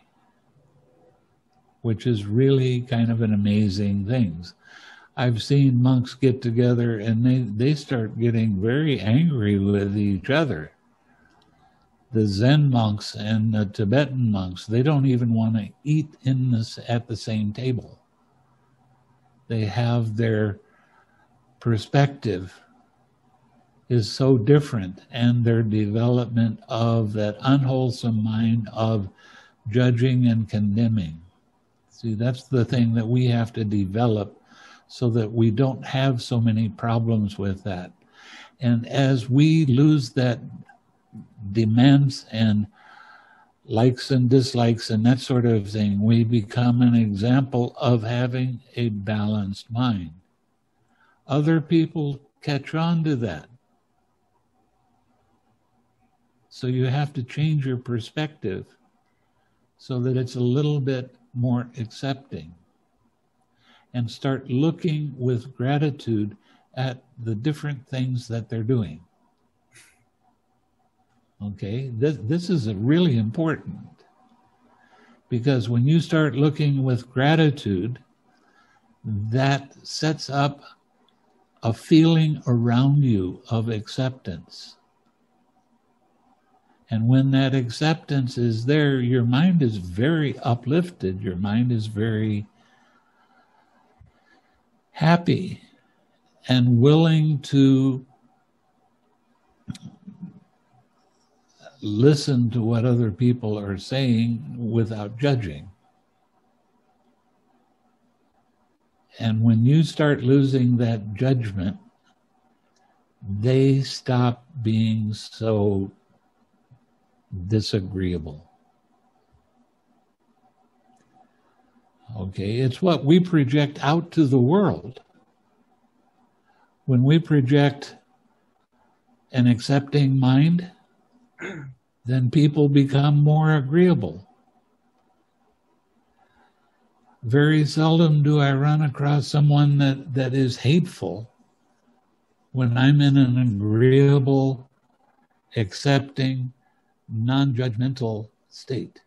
which is really kind of an amazing thing. I've seen monks get together and they start getting very angry with each other. The Zen monks and the Tibetan monks, they don't even want to eat at the same table. They have their perspective is so different, and their development of that unwholesome mind of judging and condemning. See, that's the thing that we have to develop so that we don't have so many problems with that. And as we lose that demands and likes and dislikes and that sort of thing, we become an example of having a balanced mind. Other people catch on to that. So you have to change your perspective so that it's a little bit more accepting, and start looking with gratitude at the different things that they're doing. Okay, this is really important, because when you start looking with gratitude, that sets up a feeling around you of acceptance. And when that acceptance is there, your mind is very uplifted. Your mind is very happy and willing to listen to what other people are saying without judging. And when you start losing that judgment, they stop being so disagreeable. Okay, it's what we project out to the world. When we project an accepting mind, then people become more agreeable. Very seldom do I run across someone that is hateful when I'm in an agreeable, accepting, non-judgmental state.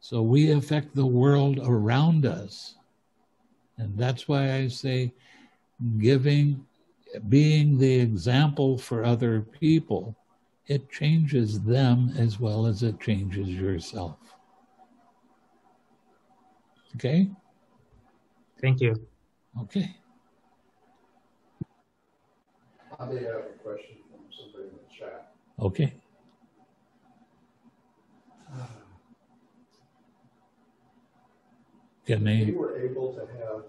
So we affect the world around us. And that's why I say being the example for other people, it changes them as well as it changes yourself. Okay? Thank you. Okay. I may have a question from somebody in the chat. Okay. If you were able to have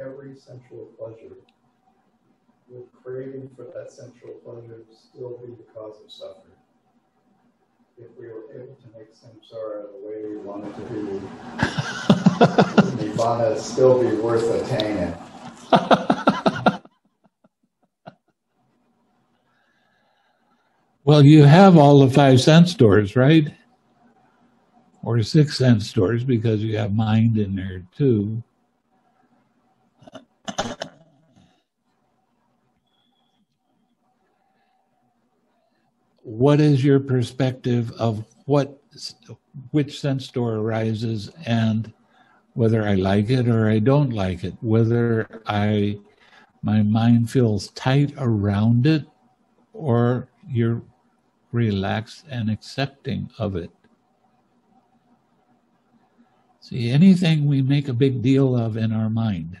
every sensual pleasure, would craving for that sensual pleasure still be the cause of suffering? If we were able to make samsara the way we wanted to do, would Nibbana still be worth attaining? Well, you have all the 5 sense doors, right? Or 6 sense doors, because you have mind in there too. What is your perspective of which sense door arises and whether I like it or I don't like it, whether my mind feels tight around it or you're relaxed and accepting of it? See, anything we make a big deal of in our mind,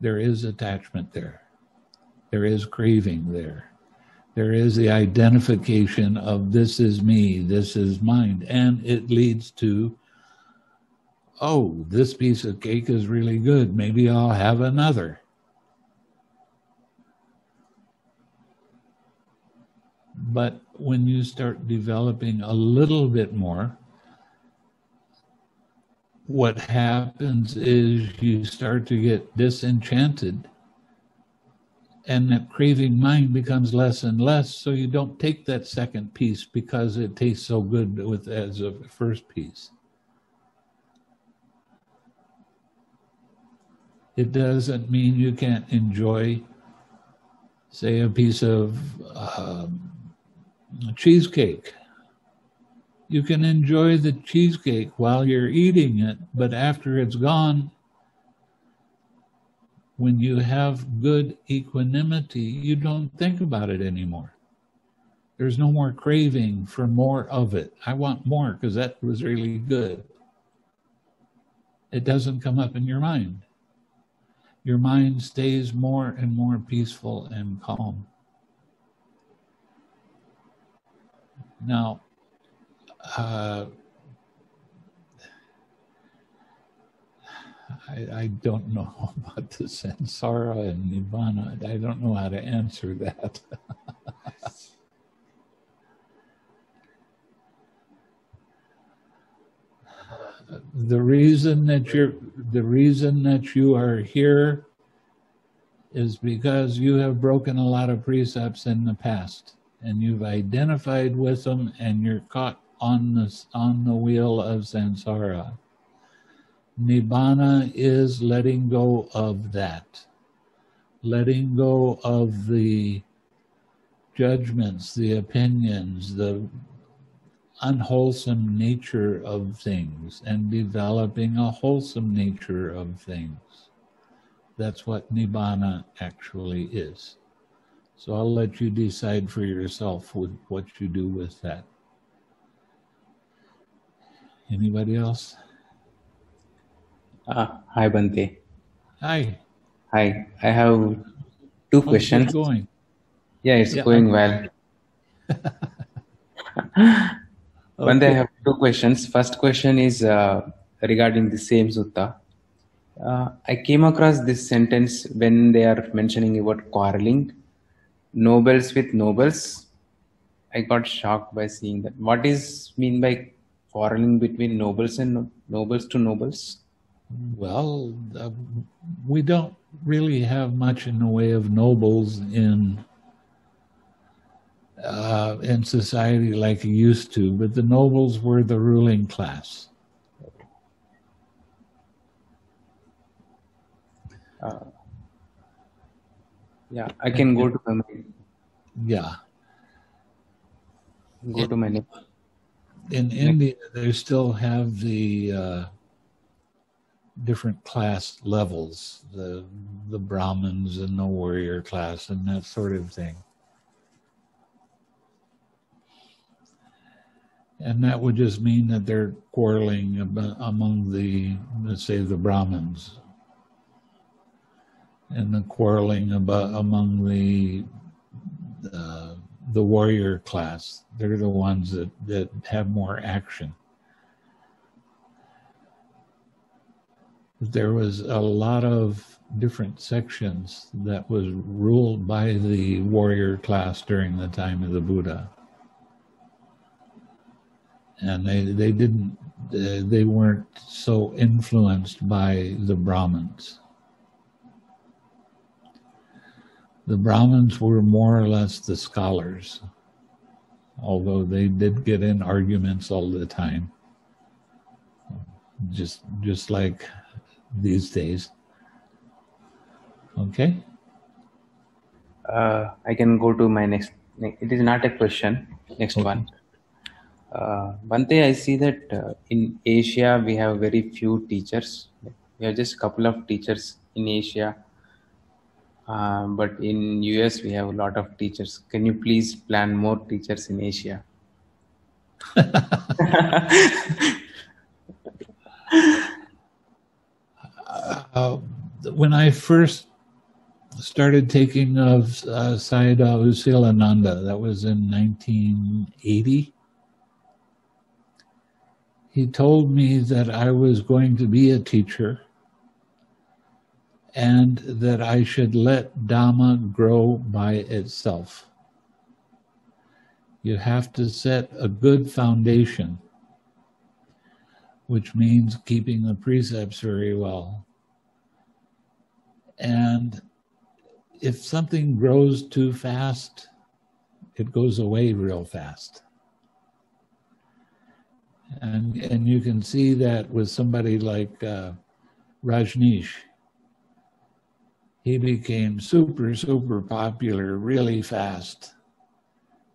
there is attachment there. There is craving there. There is the identification of this is me, this is mine. And it leads to, oh, this piece of cake is really good. Maybe I'll have another. But when you start developing a little bit more, what happens is you start to get disenchanted and that craving mind becomes less and less, so you don't take that second piece because it tastes so good as a first piece. It doesn't mean you can't enjoy, say, a piece of cheesecake. You can enjoy the cheesecake while you're eating it, but after it's gone, when you have good equanimity, you don't think about it anymore. There's no more craving for more of it. I want more because that was really good. It doesn't come up in your mind. Your mind stays more and more peaceful and calm. Now, I don't know about the Sansara and Nibbana. I don't know how to answer that. The reason that you are here is because you have broken a lot of precepts in the past and you've identified with them and you're caught on the wheel of samsara. Nibbana is letting go of that, letting go of the judgments, the opinions, the unwholesome nature of things, and developing a wholesome nature of things. That's what Nibbana actually is. So I'll let you decide for yourself with what you do with that. Anybody else? Hi, Bhante. Hi. Hi. I have two questions. Yeah, it's going well. And I have two questions. First question is regarding the same sutta. I came across this sentence when they are mentioning about quarreling, nobles with nobles. I got shocked by seeing that. What is mean by quarreling between nobles and nobles to nobles? Well, we don't really have much in the way of nobles in society like it used to, but the nobles were the ruling class. Yeah, I can go to my In India, they still have the different class levels, the Brahmins and the warrior class and that sort of thing. And that would just mean that they're quarreling among the, let's say, the Brahmins, and the quarreling about among the warrior class. They're the ones that have more action. There was a lot of different sections that was ruled by the warrior class during the time of the Buddha. And they weren't so influenced by the Brahmins. The Brahmins were more or less the scholars, although they did get in arguments all the time, just like these days. Okay? I can go to my next. It is not a question. Next one. One thing I see that in Asia, we have very few teachers. We have just a couple of teachers in Asia. But in US, we have a lot of teachers. Can you please plan more teachers in Asia? When I first started taking of Sayadaw Usil Ananda, that was in 1980, he told me that I was going to be a teacher and that I should let Dhamma grow by itself. You have to set a good foundation, which means keeping the precepts very well. And if something grows too fast, it goes away real fast. And you can see that with somebody like Rajneesh. He became super popular really fast.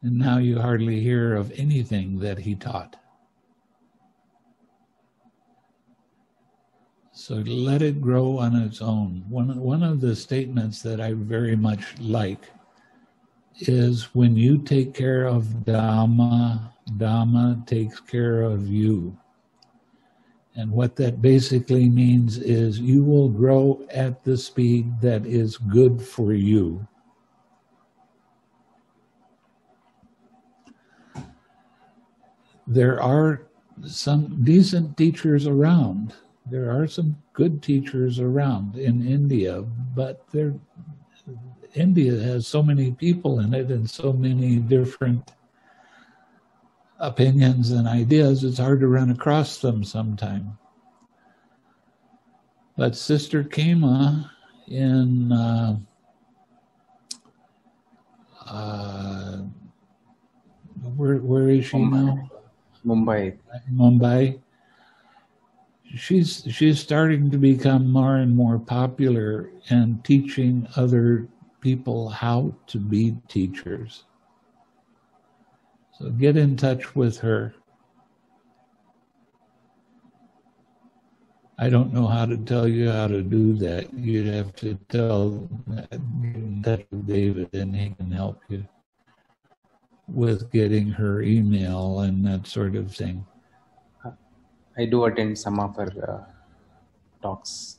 And now you hardly hear of anything that he taught. So let it grow on its own. One of the statements that I very much like is when you take care of Dhamma, Dhamma takes care of you. And what that basically means is you will grow at the speed that is good for you. There are some decent teachers around. There are some good teachers around in India, but India has so many people in it and so many different opinions and ideas, it's hard to run across them sometime. But Sister Kema in where is she now? Mumbai. Mumbai. She's starting to become more and more popular and teaching other people how to be teachers. So get in touch with her. I don't know how to tell you how to do that. You'd have to get in touch with David and he can help you with getting her email and that sort of thing. I do attend some of her talks.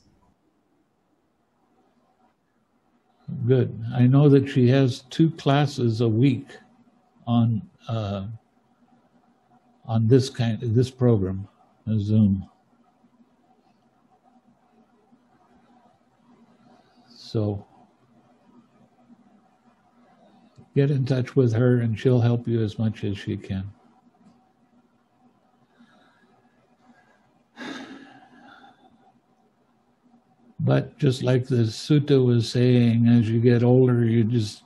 Good. I know that she has 2 classes a week on this program, Zoom. So get in touch with her and she'll help you as much as she can. But just like the sutta was saying, as you get older, you just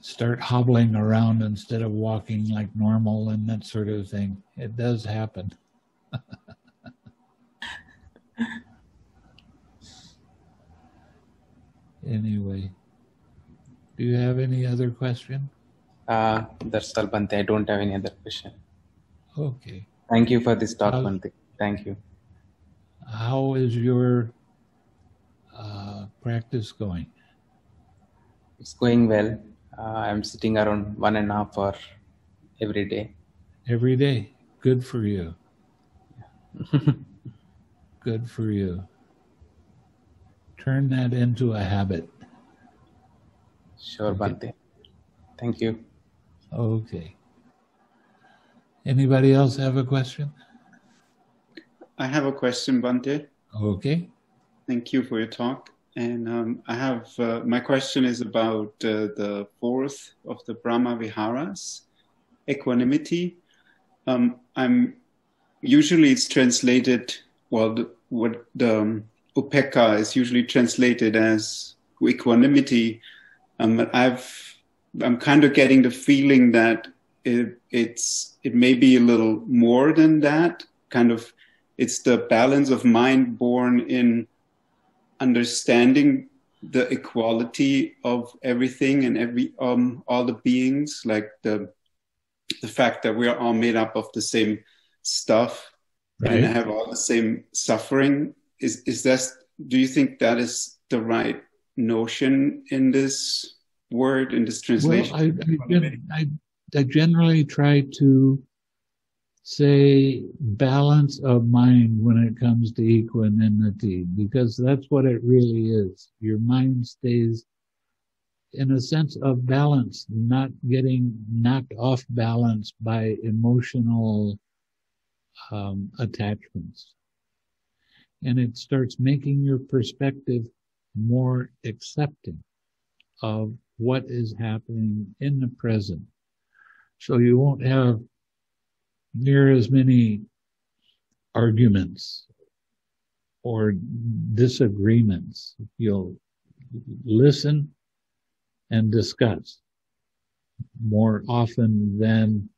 start hobbling around instead of walking like normal and that sort of thing. It does happen. Anyway, do you have any other question? That's all, Bhante. I don't have any other question. Okay. Thank you for this talk, Bhante. Thank you. How is your practice going? It's going well. I'm sitting around 1.5 hours every day. Every day? Good for you. Good for you. Turn that into a habit. Sure, okay. Bhante. Thank you. Okay. Anybody else have a question? I have a question, Bhante. Okay. Thank you for your talk. And I have, my question is about the 4th of the Brahma Viharas, equanimity. Usually it's translated, well, what the Upekka is usually translated as equanimity. I'm kind of getting the feeling that it may be a little more than that, kind of. It's the balance of mind born in understanding the equality of everything and all the beings, like the fact that we are all made up of the same stuff, right, and have all the same suffering. Is that, do you think that is the right notion in this word, in this translation? Well, I generally try to say balance of mind when it comes to equanimity, because that's what it really is. Your mind stays in a sense of balance, not getting knocked off balance by emotional attachments. And it starts making your perspective more accepting of what is happening in the present. So you won't have near as many arguments or disagreements. You'll listen and discuss more often than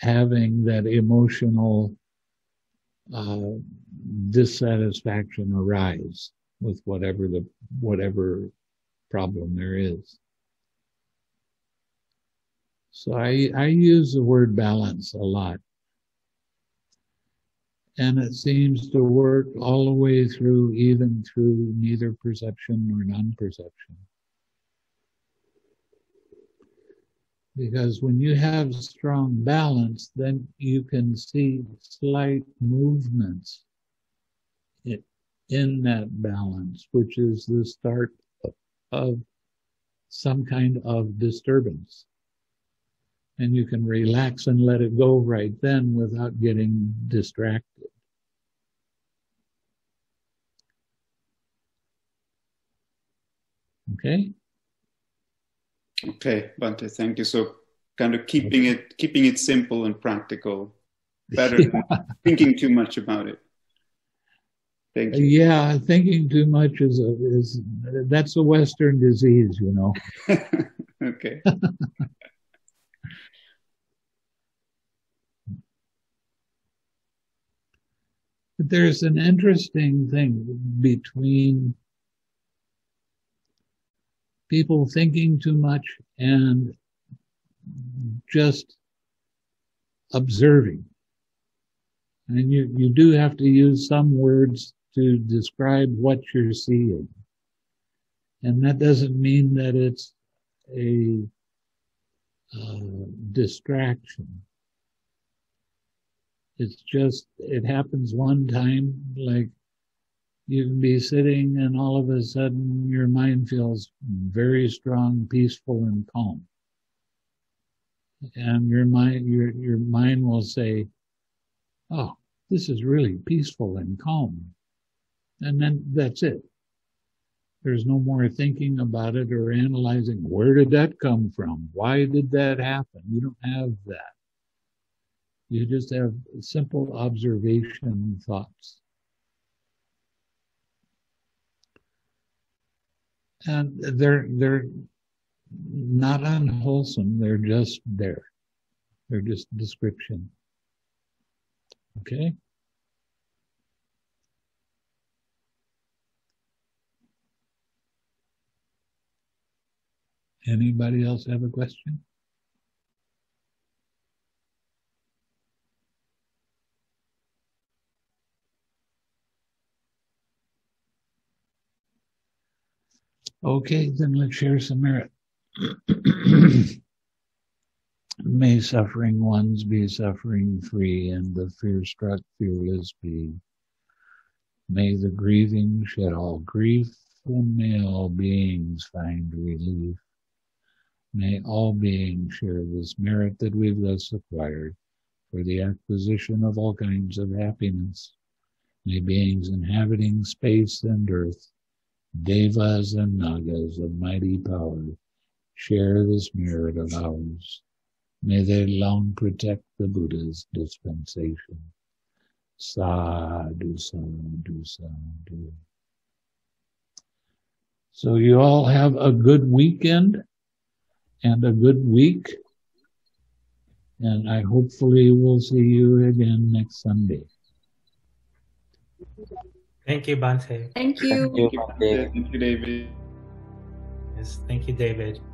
having that emotional dissatisfaction arise with whatever problem there is. So I use the word balance a lot, and it seems to work all the way through, even through neither perception nor non-perception. Because when you have strong balance, then you can see slight movements in that balance, which is the start of some kind of disturbance. And you can relax and let it go right then without getting distracted. Okay? Okay, Bhante, thank you. So kind of keeping it simple and practical, better than thinking too much about it. Thank you. Yeah, thinking too much is that's a Western disease, you know. Okay. But there's an interesting thing between people thinking too much and just observing. And you do have to use some words to describe what you're seeing. And that doesn't mean that it's a distraction. It's just, it happens one time, like You can be sitting and all of a sudden your mind feels very strong, peaceful, and calm. And your mind will say, oh, this is really peaceful and calm. And then that's it. There's no more thinking about it or analyzing, where did that come from? Why did that happen? You don't have that. You just have simple observation thoughts. And they're not unwholesome, they're just there. They're just description. Okay? Anybody else have a question? Okay, then let's share some merit. May suffering ones be suffering free, and the fear-struck fearless be. May the grieving shed all grief, and may all beings find relief. May all beings share this merit that we've thus acquired for the acquisition of all kinds of happiness. May beings inhabiting space and earth, devas and nagas of mighty power, share this merit of ours. May they long protect the Buddha's dispensation. Sadhu, sadhu, sadhu. So you all have a good weekend and a good week, and I hopefully will see you again next Sunday. Thank you, Bante. Thank you. Thank you, David. Yes, thank you, David.